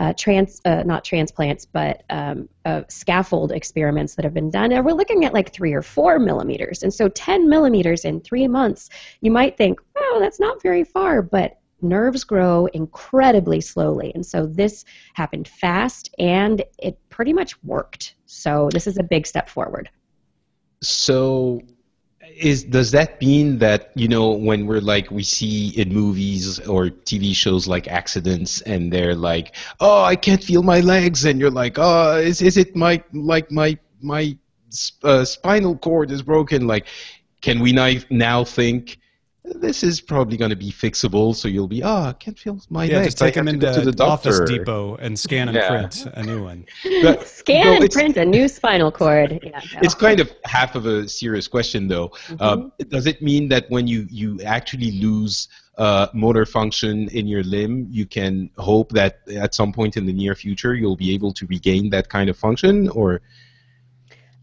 Uh, trans, uh, not transplants, but um, uh, scaffold experiments that have been done. And we're looking at like three or four millimeters. And so ten millimeters in three months, you might think, oh, that's not very far, but nerves grow incredibly slowly. And so this happened fast and it pretty much worked. So this is a big step forward. So is, does that mean that, you know, when we're like, we see in movies or T V shows like accidents and they're like, oh, I can't feel my legs. And you're like, oh, is, is it my, like my, my uh, spinal cord is broken? Like, can we now think this is probably going to be fixable, so you'll be, oh, I can't feel my yeah, legs. Just take I them into to the Office Depot and scan and yeah. print a new one. But, scan no, and print a new spinal cord. Yeah, no. It's kind of half of a serious question, though. Mm-hmm. um, does it mean that when you, you actually lose uh, motor function in your limb, you can hope that at some point in the near future you'll be able to regain that kind of function, or...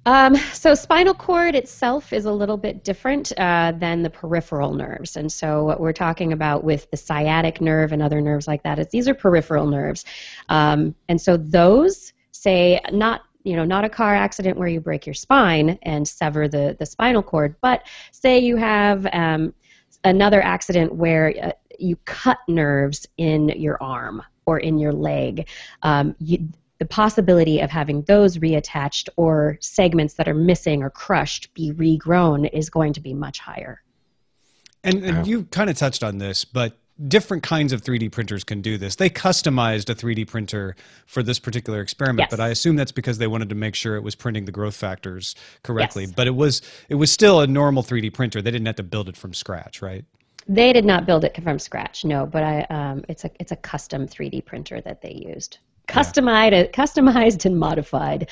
Um, so spinal cord itself is a little bit different uh, than the peripheral nerves. And so what we're talking about with the sciatic nerve and other nerves like that is these are peripheral nerves. Um, and so those say not, you know, not a car accident where you break your spine and sever the, the spinal cord, but say you have um, another accident where uh, you cut nerves in your arm or in your leg. Um, you, the possibility of having those reattached or segments that are missing or crushed be regrown is going to be much higher. And, and wow. you kind of touched on this, but different kinds of three D printers can do this. They customized a three D printer for this particular experiment, yes. but I assume that's because they wanted to make sure it was printing the growth factors correctly. Yes. But it was, it was still a normal three D printer. They didn't have to build it from scratch, right? They did not build it from scratch, no, but I, um, it's a, it's a custom three D printer that they used. Customized, yeah. customized and modified.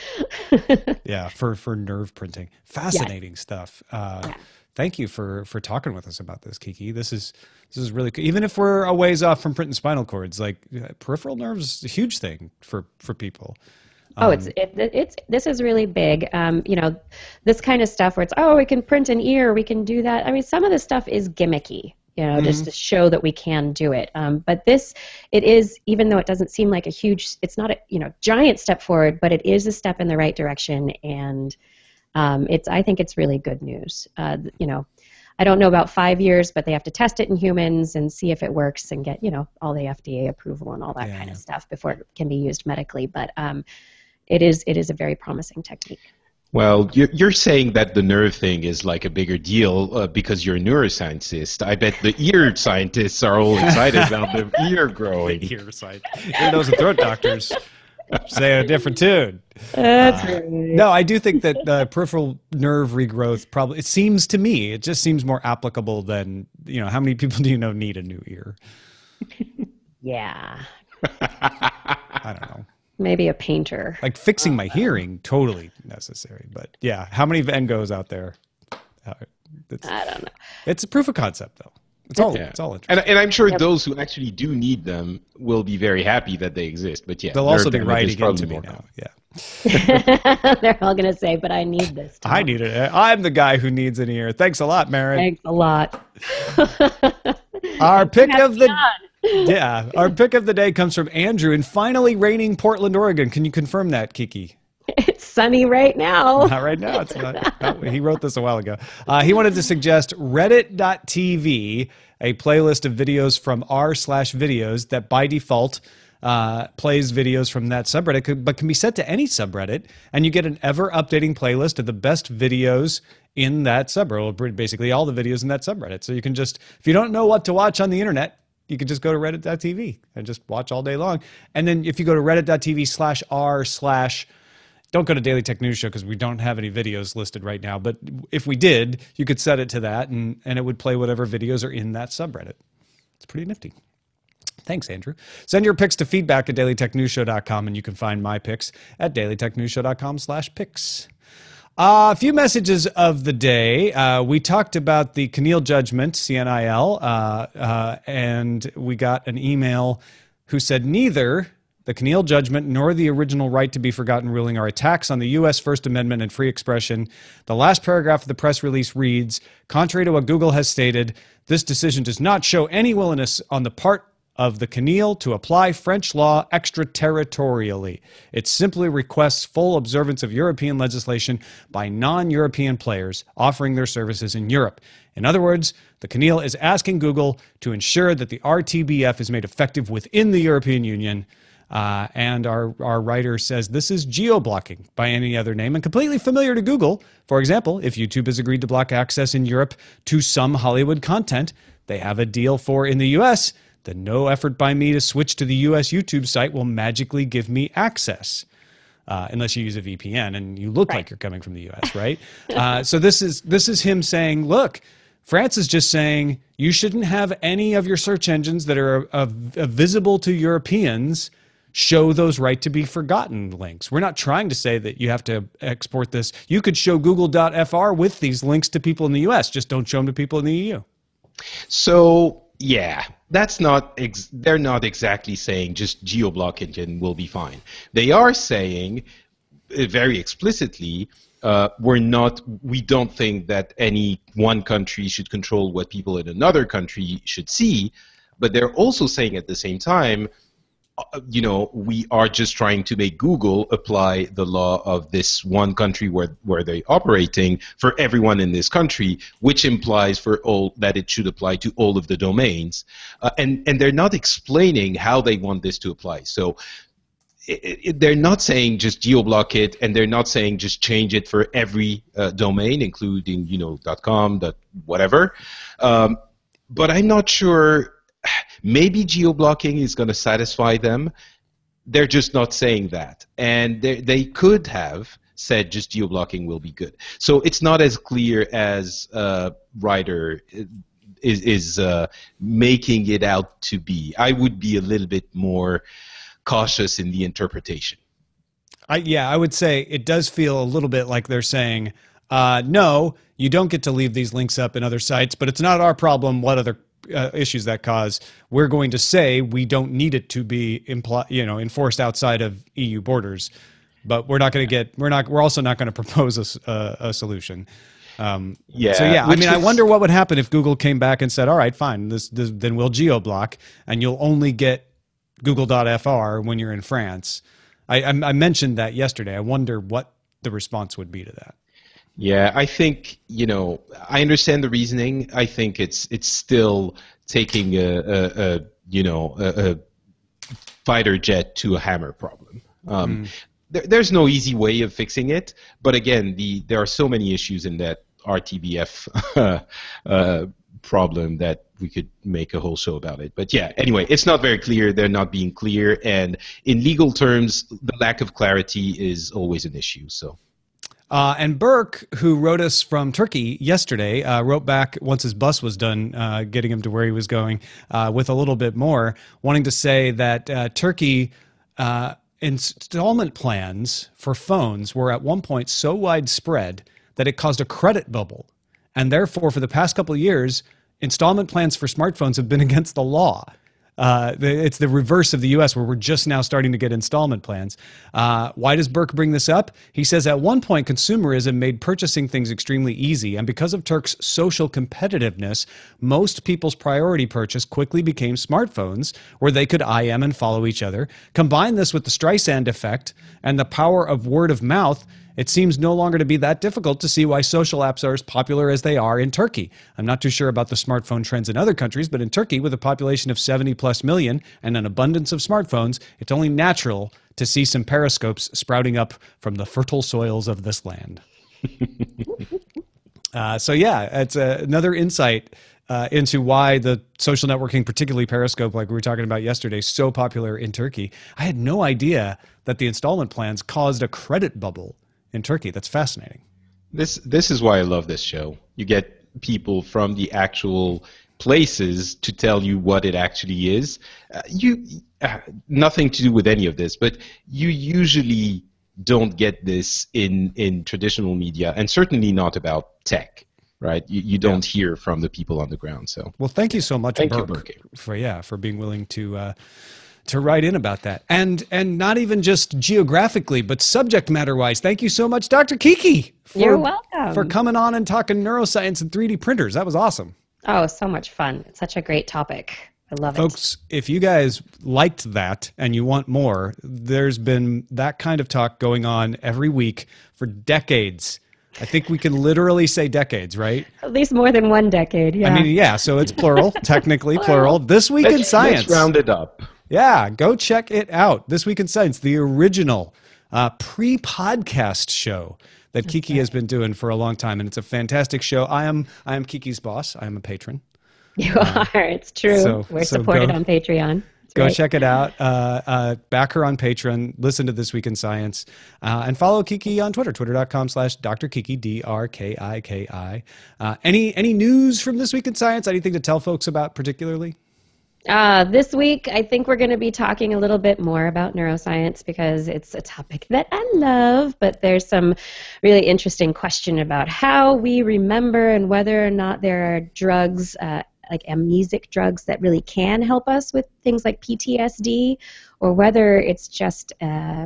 yeah, for, for nerve printing. Fascinating yeah. stuff. Uh, yeah. Thank you for, for talking with us about this, Kiki. This is, this is really cool. Even if we're a ways off from printing spinal cords, like peripheral nerves, a huge thing for, for people. Oh, it's it, it's this is really big. Um, you know, this kind of stuff where it's, oh, we can print an ear, we can do that. I mean, some of this stuff is gimmicky, you know, mm-hmm. just to show that we can do it. Um, but this, it is, even though it doesn't seem like a huge, it's not a you know giant step forward, but it is a step in the right direction, and um, it's I think it's really good news. Uh, you know, I don't know about five years, but they have to test it in humans and see if it works and get you know all the F D A approval and all that yeah, kind yeah. of stuff before it can be used medically. But um, It is, it is a very promising technique. Well, you're saying that the nerve thing is like a bigger deal uh, because you're a neuroscientist. I bet the ear scientists are all excited about the ear growing. Ear scientists. Ear, nose, and throat doctors say a different tune. That's uh, right. No, I do think that uh, peripheral nerve regrowth probably, it seems to me, it just seems more applicable than, you know, how many people do you know need a new ear? Yeah. I don't know. Maybe a painter. Like fixing my hearing, totally necessary. But yeah, how many Van Goghs out there? It's, I don't know. It's a proof of concept, though. It's all. Yeah. It's all interesting. And, and I'm sure yep. those who actually do need them will be very happy that they exist. But yeah, they'll also be writing it to me now. Yeah, they're all gonna say, "But I need this." Too. I need it. I'm the guy who needs an ear. Thanks a lot, Maren. Thanks a lot. Our pick of the. Done. Yeah, our pick of the day comes from Andrew, and finally raining Portland, Oregon. Can you confirm that, Kiki? It's sunny right now. Not right now. It's not, not, he wrote this a while ago. Uh, he wanted to suggest reddit dot t v, a playlist of videos from r slash videos that by default uh, plays videos from that subreddit, but can be set to any subreddit, and you get an ever-updating playlist of the best videos in that subreddit, basically all the videos in that subreddit. So you can just, if you don't know what to watch on the internet, you could just go to reddit dot t v and just watch all day long. And then if you go to reddit dot t v slash r slash, don't go to Daily Tech News Show because we don't have any videos listed right now. But if we did, you could set it to that, and, and it would play whatever videos are in that subreddit. It's pretty nifty. Thanks, Andrew. Send your picks to feedback at daily tech news show dot com, and you can find my picks at daily tech news show dot com slash picks. Uh, a few messages of the day. Uh, we talked about the Conneal judgment, C N I L, uh, uh, and we got an email who said neither the Conneal judgment nor the original right to be forgotten ruling are attacks on the U S First Amendment and free expression. The last paragraph of the press release reads, contrary to what Google has stated, this decision does not show any willingness on the part of the Conneal to apply French law extraterritorially. It simply requests full observance of European legislation by non-European players offering their services in Europe. In other words, the Conneal is asking Google to ensure that the R T B F is made effective within the European Union. Uh, and our, our writer says this is geo-blocking by any other name and completely familiar to Google. For example, if YouTube has agreed to block access in Europe to some Hollywood content, they have a deal for in the U S, the no effort by me to switch to the U S YouTube site will magically give me access, uh, unless you use a V P N and you look right. like you're coming from the U S, right? uh, so this is this is him saying, look, France is just saying you shouldn't have any of your search engines that are uh, uh, visible to Europeans show those right to be forgotten links. We're not trying to say that you have to export this. You could show google dot f r with these links to people in the U S, just don't show them to people in the E U. So yeah, that's not ex they're not exactly saying just geo-block engine will be fine. They are saying very explicitly, uh, we're not, we don't think that any one country should control what people in another country should see, but they're also saying at the same time, uh, you know, we are just trying to make Google apply the law of this one country where, where they're operating for everyone in this country, which implies for all that it should apply to all of the domains. Uh, and, and they're not explaining how they want this to apply. So It, it, they're not saying just geo-block it, and they're not saying just change it for every uh, domain, including, you know, .com, .whatever. Um, but I'm not sure. Maybe geo-blocking is going to satisfy them. They're just not saying that. And they, they could have said just geo-blocking will be good. So it's not as clear as uh, Ryder is, is uh, making it out to be. I would be a little bit more cautious in the interpretation. I, yeah, I would say it does feel a little bit like they're saying, uh, no, you don't get to leave these links up in other sites, but it's not our problem what other uh, issues that cause. We're going to say we don't need it to be impl- you know, enforced outside of E U borders, but we're not going to get, we're not, we're also not going to propose a, uh, a solution. Um, yeah. So yeah, I mean, I wonder what would happen if Google came back and said, all right, fine, this, this then we'll geo-block, and you'll only get google dot f r when you're in France. I, I, I mentioned that yesterday. I wonder what the response would be to that. Yeah, I think, you know, I understand the reasoning. I think it's it's still taking a, a, a you know a, a fighter jet to a hammer problem. Um, mm. there, there's no easy way of fixing it. But again, the there are so many issues in that R T B F uh, problem that we could make a whole show about it. But yeah, anyway, it's not very clear. They're not being clear. And in legal terms, the lack of clarity is always an issue. So, uh, and Burke, who wrote us from Turkey yesterday, uh, wrote back once his bus was done, uh, getting him to where he was going, uh, with a little bit more, wanting to say that uh, Turkey uh, installment plans for phones were at one point so widespread that it caused a credit bubble. And therefore, for the past couple of years, installment plans for smartphones have been against the law. Uh, it's the reverse of the U S, where we're just now starting to get installment plans. Uh, why does Burke bring this up? He says, at one point, consumerism made purchasing things extremely easy, and because of Turks' social competitiveness, most people's priority purchase quickly became smartphones, where they could I M and follow each other. Combine this with the Streisand effect and the power of word of mouth, it seems no longer to be that difficult to see why social apps are as popular as they are in Turkey. I'm not too sure about the smartphone trends in other countries, but in Turkey, with a population of seventy plus million and an abundance of smartphones, it's only natural to see some periscopes sprouting up from the fertile soils of this land. uh, so yeah, it's uh, another insight uh, into why the social networking, particularly Periscope, like we were talking about yesterday, is so popular in Turkey. I had no idea that the installment plans caused a credit bubble in Turkey. That's fascinating. This this is why I love this show. You get people from the actual places to tell you what it actually is. Uh, you uh, nothing to do with any of this, but you usually don't get this in in traditional media, and certainly not about tech, right? You you don't yeah. hear from the people on the ground. So well, thank you so much, thank Burke, you, Burke. for yeah for being willing to. Uh, to write in about that. And and not even just geographically, but subject matter-wise. Thank you so much, Doctor Kiki. For, You're welcome. For coming on and talking neuroscience and three D printers. That was awesome. Oh, so much fun. It's such a great topic. I love Folks, it. Folks, if you guys liked that and you want more, there's been that kind of talk going on every week for decades. I think we can literally say decades, right? At least more than one decade, yeah. I mean, yeah, so it's plural, technically plural. This Week let's, in Science. Let's round it up. Yeah, go check it out. This Week in Science, the original uh, pre-podcast show that Kiki okay. has been doing for a long time, and it's a fantastic show. I am I am Kiki's boss. I am a patron. You uh, are. It's true. So, We're so supported go, on Patreon. Go check it out. Uh, uh, back her on Patreon. Listen to This Week in Science. Uh, and follow Kiki on Twitter, twitter.com slash Dr. Kiki, D R K I K I. Uh, any, any news from This Week in Science? Anything to tell folks about particularly? Uh, this week, I think we're going to be talking a little bit more about neuroscience because it's a topic that I love, but there's some really interesting question about how we remember and whether or not there are drugs, uh, like amnesic drugs, that really can help us with things like P T S D, or whether it's just uh,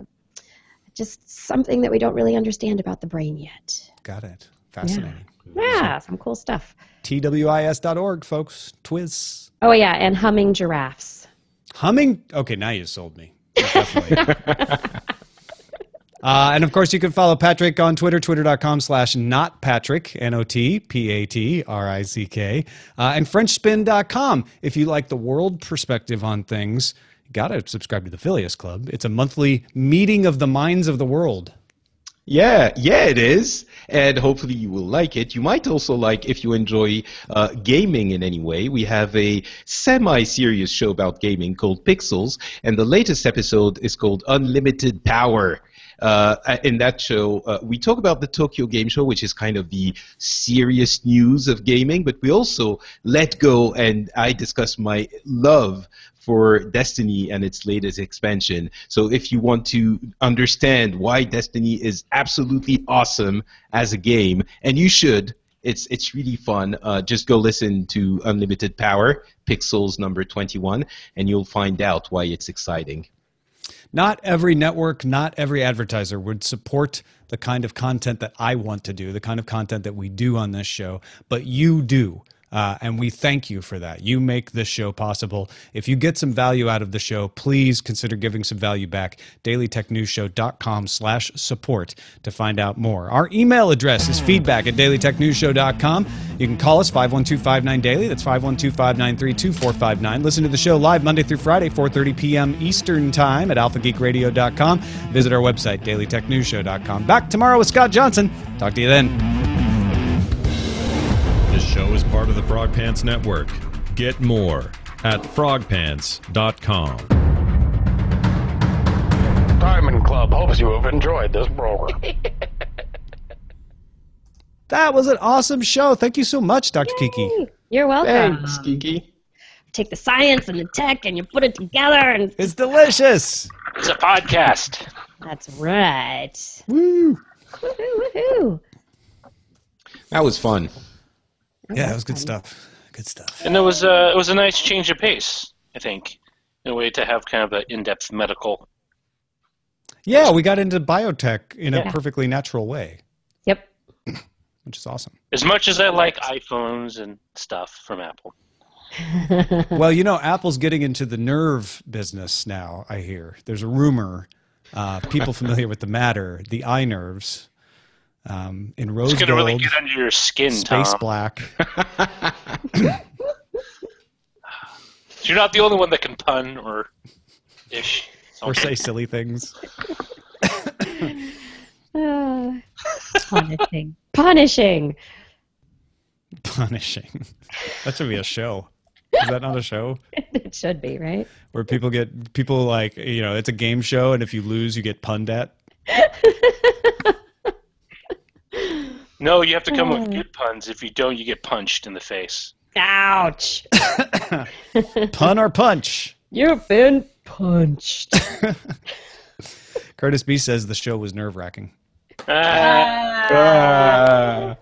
just something that we don't really understand about the brain yet. Got it. Fascinating. Yeah, yeah, some cool stuff. T W I S dot org, folks. Twiz. Oh, yeah, and humming giraffes. Humming? Okay, now you sold me. uh, and, of course, you can follow Patrick on Twitter, twitter.com slash notpatrick, N O T P A T R I C K, uh, and french spin dot com. If you like the world perspective on things, you got to subscribe to the Phileas Club. It's a monthly meeting of the minds of the world. Yeah, yeah, it is, and hopefully you will like it. You might also like, if you enjoy uh, gaming in any way, we have a semi-serious show about gaming called Pixels, and the latest episode is called Unlimited Power. Uh, in that show, uh, we talk about the Tokyo Game Show, which is kind of the serious news of gaming, but we also let go, and I discuss my love for Destiny and its latest expansion. So if you want to understand why Destiny is absolutely awesome as a game, and you should, it's it's really fun. Uh, just go listen to Unlimited Power, Pixels number twenty-one, and you'll find out why it's exciting. Not every network, not every advertiser would support the kind of content that I want to do, the kind of content that we do on this show, but you do. Uh, and we thank you for that. You make this show possible. If you get some value out of the show, please consider giving some value back. DailyTechNewsShow.com slash support to find out more. Our email address is feedback at DailyTechNewsShow.com. You can call us five one two, five nine, DAILY. That's five one two, five nine three, two four five nine. Listen to the show live Monday through Friday, four thirty p m Eastern Time at alpha geek radio dot com. Visit our website, DailyTechNewsShow dot com. Back tomorrow with Scott Johnson. Talk to you then. This show is part of the Frog Pants Network. Get more at frog pants dot com. Diamond Club hopes you have enjoyed this program. That was an awesome show. Thank you so much, Doctor Yay. Kiki. You're welcome. Thanks, Kiki. Take the science and the tech and you put it together. And it's delicious. It's a podcast. That's right. Woo. Woohoo, woohoo. That was fun. Yeah, that was good stuff. Good stuff. And it was uh, it was a nice change of pace, I think, in a way to have kind of an in-depth medical. Yeah, we got into biotech in yeah. a perfectly natural way. Yep. Which is awesome. As much as I like iPhones and stuff from Apple. Well, you know, Apple's getting into the nerve business now, I hear. There's a rumor, uh, people familiar with the matter, the eye nerves. Um, in rose it's gonna gold, really get under your skin, space Tom. Black. You're not the only one that can pun or ish or say silly things. uh, punishing, punishing, punishing. That should be a show. Is that not a show? It should be, right? Where people get people like you know, it's a game show, and if you lose, you get punned at. No, you have to come with good puns. If you don't, you get punched in the face. Ouch. Pun or punch? You've been punched. Curtis B says the show was nerve-wracking. Uh, uh,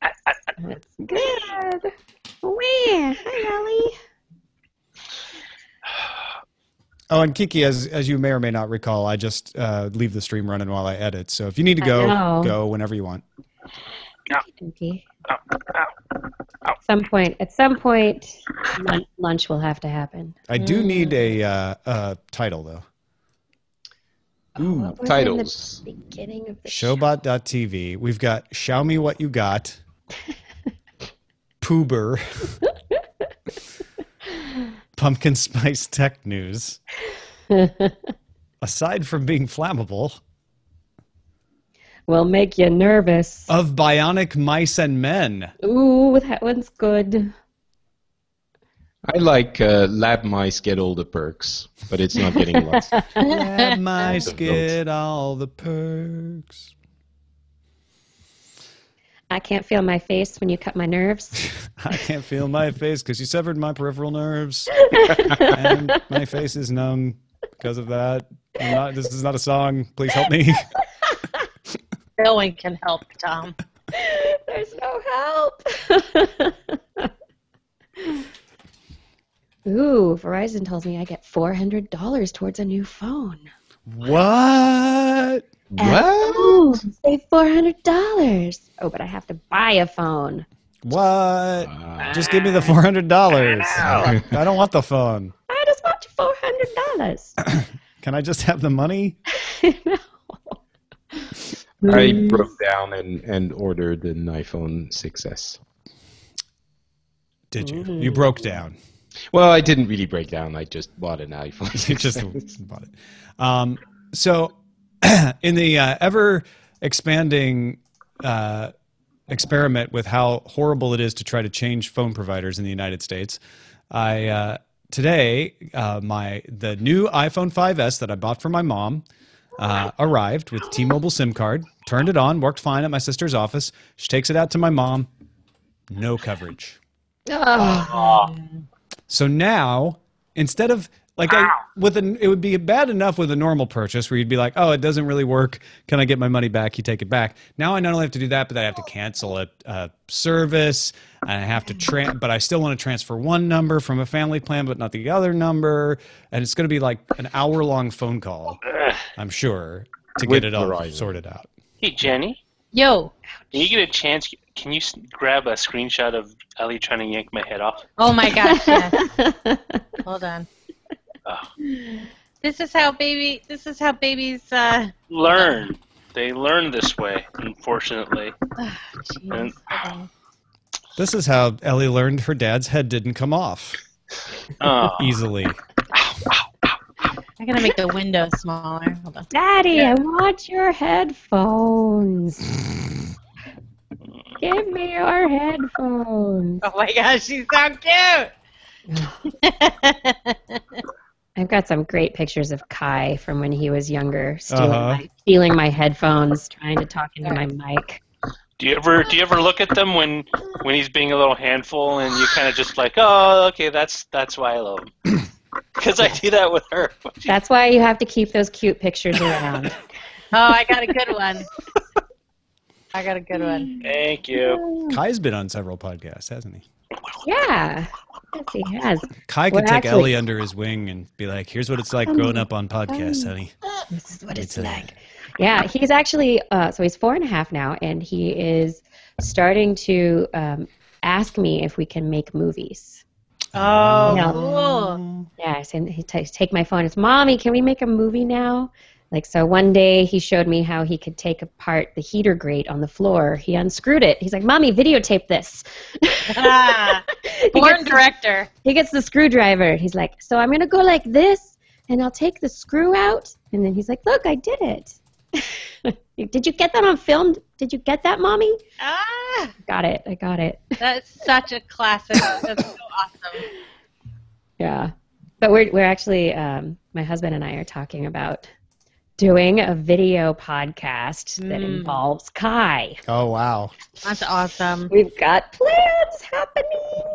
that's good. Where? Hi, Ellie. Oh, and Kiki, as as you may or may not recall, I just uh, leave the stream running while I edit. So if you need to go, go whenever you want. Kiki. At some point, at some point, lunch will have to happen. I do need a uh, uh, title, though. Ooh, titles. Showbot dot T V. We've got Xiaomi What You Got. Poober. Pumpkin Spice Tech News. Aside from being flammable, will make you nervous. Of Bionic Mice and Men. Ooh, that one's good. I like uh, lab mice get all the perks, but it's not getting lost. Lab mice get all the perks. I can't feel my face when you cut my nerves. I can't feel my face because you severed my peripheral nerves. And my face is numb because of that. I'm not, this is not a song. Please help me. No one can help, Tom. There's no help. Ooh, Verizon tells me I get four hundred dollars towards a new phone. What? What? Oh, save four hundred dollars. Oh, but I have to buy a phone. What? Wow. Just give me the four hundred dollars. Wow. I don't want the phone. I just want your four hundred dollars. Can I just have the money? No. I broke down and, and ordered an iPhone six S. Did you? Ooh. You broke down. Well, I didn't really break down. I just bought an iPhone six S. You just bought it. Um, so in the uh, ever-expanding uh, experiment with how horrible it is to try to change phone providers in the United States, I uh, today uh, my the new iPhone five S that I bought for my mom uh, arrived with T-Mobile SIM card, turned it on, worked fine at my sister's office. She takes it out to my mom. No coverage. Oh. So now, instead of like I, with an, it would be bad enough with a normal purchase where you'd be like, oh, it doesn't really work. Can I get my money back? You take it back. Now I not only have to do that, but I have to cancel a, a service, and I have to tra- but I still want to transfer one number from a family plan, but not the other number, and it's going to be like an hour-long phone call, I'm sure, to get it all sorted out. Hey, Jenny. Yo. Can you get a chance? Can you grab a screenshot of Ellie trying to yank my head off? Oh my gosh! Yes. Hold on. Oh. This is how baby. This is how babies uh, learn. They learn this way, unfortunately. Oh, and, oh. This is how Ellie learned her dad's head didn't come off oh. easily. I'm going to make the window smaller. Hold on. Daddy, yeah. I want your headphones. Give me your headphones. Oh, my gosh, she's so cute. I've got some great pictures of Kai from when he was younger, stealing, uh-huh. my, stealing my headphones, trying to talk into my mic. Do you ever do you ever look at them when when he's being a little handful and you kind of just like, oh, okay, that's that's why I love him. Because I do that with her. That's why you have to keep those cute pictures around. Oh, I got a good one. I got a good one. Thank you. Kai's been on several podcasts, hasn't he? Yeah. Yes, he has. Kai could take actually... Ellie under his wing and be like, here's what it's like um, growing up on podcasts, um, honey. This is what it's, it's like. A... Yeah, he's actually, uh, so he's four and a half now, and he is starting to um, ask me if we can make movies. Oh, you know, cool. Yeah, so he t- take my phone. It's, Mommy, can we make a movie now? Like, so one day he showed me how he could take apart the heater grate on the floor. He unscrewed it. He's like, Mommy, videotape this. Ah, born he director. The, he gets the screwdriver. He's like, so I'm going to go like this, and I'll take the screw out. And then he's like, look, I did it. Did you get that on film? Did you get that, Mommy? Ah! Got it. I got it. That's such a classic. That's so awesome. Yeah. But we're we're actually, um, my husband and I are talking about doing a video podcast mm. that involves Kai. Oh, wow. That's awesome. We've got plans happening.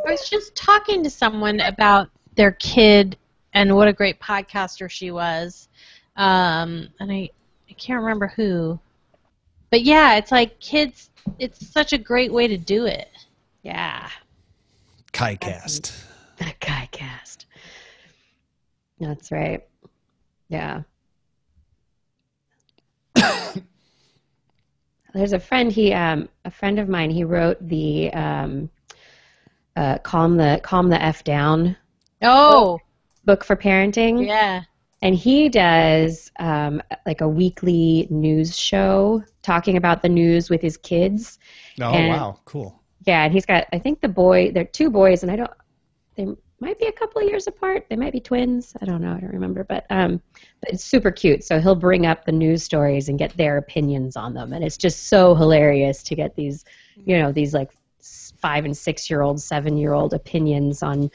I was just talking to someone about their kid and what a great podcaster she was. Um, and I, I can't remember who. But yeah, it's like kids, it's such a great way to do it. Yeah. KaiCast. The KaiCast. That's right. Yeah. There's a friend, he, um, a friend of mine, he wrote the um, uh, Calm the Calm the F Down oh. book, book for parenting. Yeah. And he does um, like a weekly news show talking about the news with his kids. Oh, and, wow. Cool. Yeah. And he's got, I think the boy, they're two boys, and I don't, they might be a couple of years apart. They might be twins. I don't know. I don't remember. But, um, but it's super cute. So he'll bring up the news stories and get their opinions on them. And it's just so hilarious to get these, you know, these like five and six year old, seven year old opinions on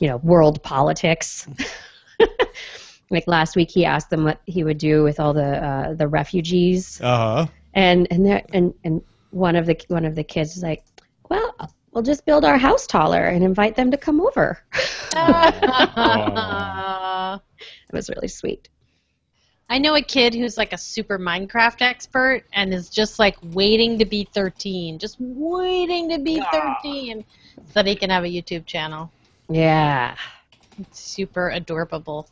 you know, world politics. Like last week, he asked them what he would do with all the uh, the refugees. Uh-huh. And and there, and and one of the one of the kids is like, well, we'll just build our house taller and invite them to come over. It was really sweet. I know a kid who's like a super Minecraft expert and is just like waiting to be thirteen, just waiting to be thirteen so that he can have a YouTube channel. Yeah. It's super adorable.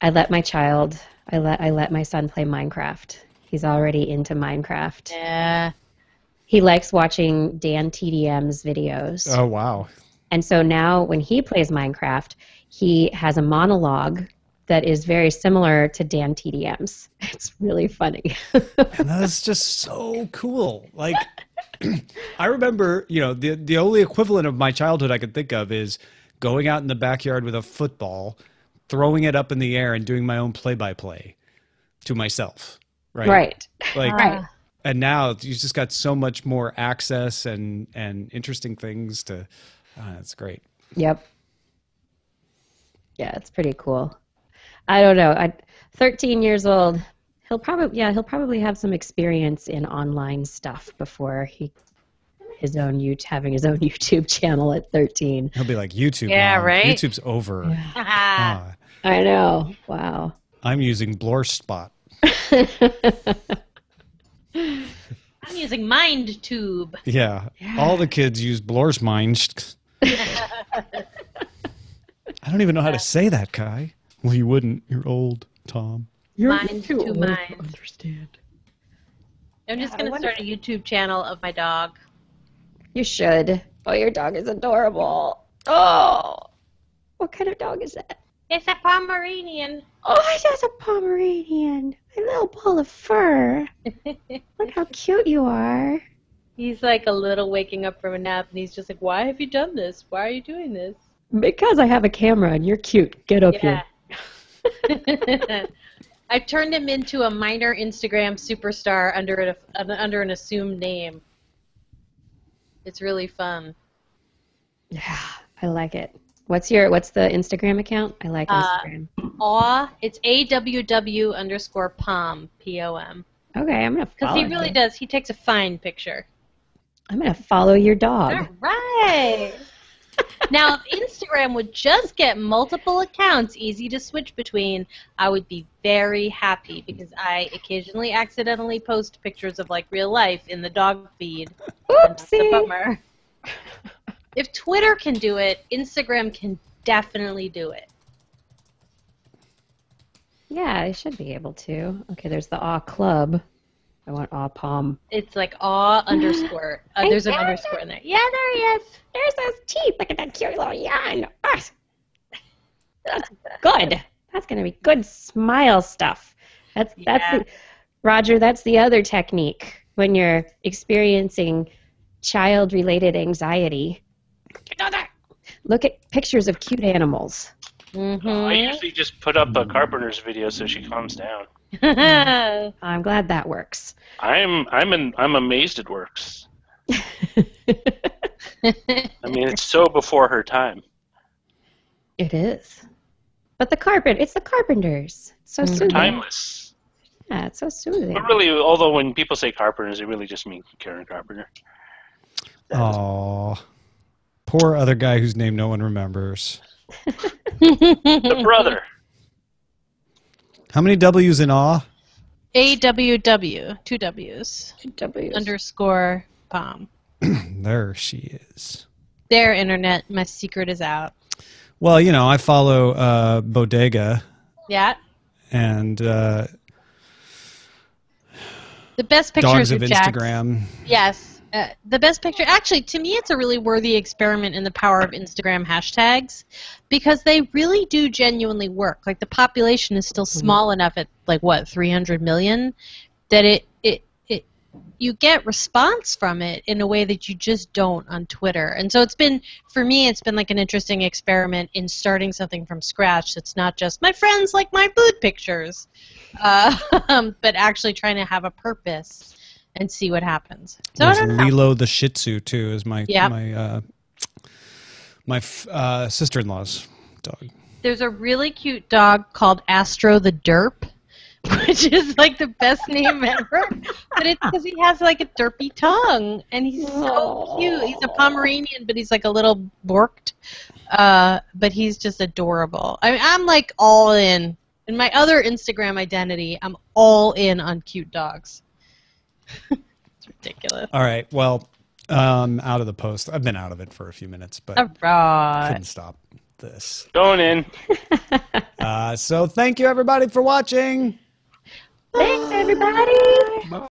I let my child, I let I let my son play Minecraft. He's already into Minecraft. Yeah. He likes watching Dan T D M's videos. Oh, wow. And so now when he plays Minecraft, he has a monologue that is very similar to Dan T D M's. It's really funny. And that's just so cool. Like, I remember, you know, the, the only equivalent of my childhood I could think of is going out in the backyard with a football, throwing it up in the air and doing my own play-by-play to myself. Right. Right. Like, right. And now you've just got so much more access and, and interesting things to, uh, it's great. Yep. Yeah, it's pretty cool. I don't know. I, thirteen years old. He'll probably yeah. He'll probably have some experience in online stuff before he his own you having his own YouTube channel at thirteen. He'll be like YouTube. Yeah, wow. Right. YouTube's over. Yeah. Ah. I know. Wow. I'm using Blorspot. I'm using MindTube. Yeah. yeah. All the kids use Blorsmind. I don't even know how to say that, Kai. Well, you wouldn't. You're old, Tom. You're mind too to old mind. To understand. I'm just yeah, going to start a YouTube channel of my dog. You should. Oh, your dog is adorable. Oh, what kind of dog is that? It's a Pomeranian. Oh, it is a Pomeranian. A little ball of fur. Look how cute you are. He's like a little waking up from a nap, and he's just like, why have you done this? Why are you doing this? Because I have a camera, and you're cute. Get up yeah. here. I've turned him into a minor Instagram superstar under an, under an assumed name. It's really fun. Yeah, I like it. What's your What's the Instagram account? I like Instagram. Uh, aw, it's aww underscore pom p o m. Okay, I'm gonna follow. Because he really you. does. He takes a fine picture. I'm gonna follow your dog. All right. Now, if Instagram would just get multiple accounts easy to switch between, I would be very happy because I occasionally accidentally post pictures of, like, real life in the dog feed. Oopsie! Bummer. If Twitter can do it, Instagram can definitely do it. Yeah, I should be able to. Okay, there's the Aw Club. I want Aw Palm. It's like Aw underscore. Uh, there's an underscore in there. Yeah, there he is. There's those teeth. Look at that cute little yawn. Oh, that's good. That's gonna be good smile stuff. That's yeah. that's the, Roger. That's the other technique when you're experiencing child-related anxiety. Look at pictures of cute animals. Mm-hmm. uh, I usually just put up a carpenter's video so she calms down. I'm glad that works. I'm I'm an, I'm amazed it works. I mean, it's so before her time. It is, but the carpet—it's the carpenters. It's so mm-hmm. soothing. Timeless. Yeah, it's so soothing. But really, although when people say carpenters, they really just mean Karen Carpenter. Oh, poor other guy whose name no one remembers. The brother. How many W's in awe? A W W. Two W's. Two W's. Underscore pom. There she is. There, Internet. My secret is out. Well, you know, I follow uh, Bodega. Yeah. And uh, the best pictures of Instagram. Jack. Yes. Uh, the best picture. Actually, to me, it's a really worthy experiment in the power of Instagram hashtags because they really do genuinely work. Like, the population is still small mm-hmm. enough at, like, what, three hundred million that it, it, it, you get response from it in a way that you just don't on Twitter. And so it's been, for me, it's been like an interesting experiment in starting something from scratch that's not just, my friends like my food pictures, uh, but actually trying to have a purpose and see what happens. So There's I don't know. Lilo the Shih Tzu too is my yep. my uh, my f uh, sister-in-law's dog. There's a really cute dog called Astro the Derp, which is like the best name ever. But it's because he has like a derpy tongue, and he's so cute. He's a Pomeranian, but he's like a little borked. Uh, but he's just adorable. I mean, I'm like all in. In my other Instagram identity, I'm all in on cute dogs. It's ridiculous. All right. Well, um, out of the post. I've been out of it for a few minutes, but I couldn't stop this. Going in. uh, so thank you, everybody, for watching. Thanks, everybody. Bye.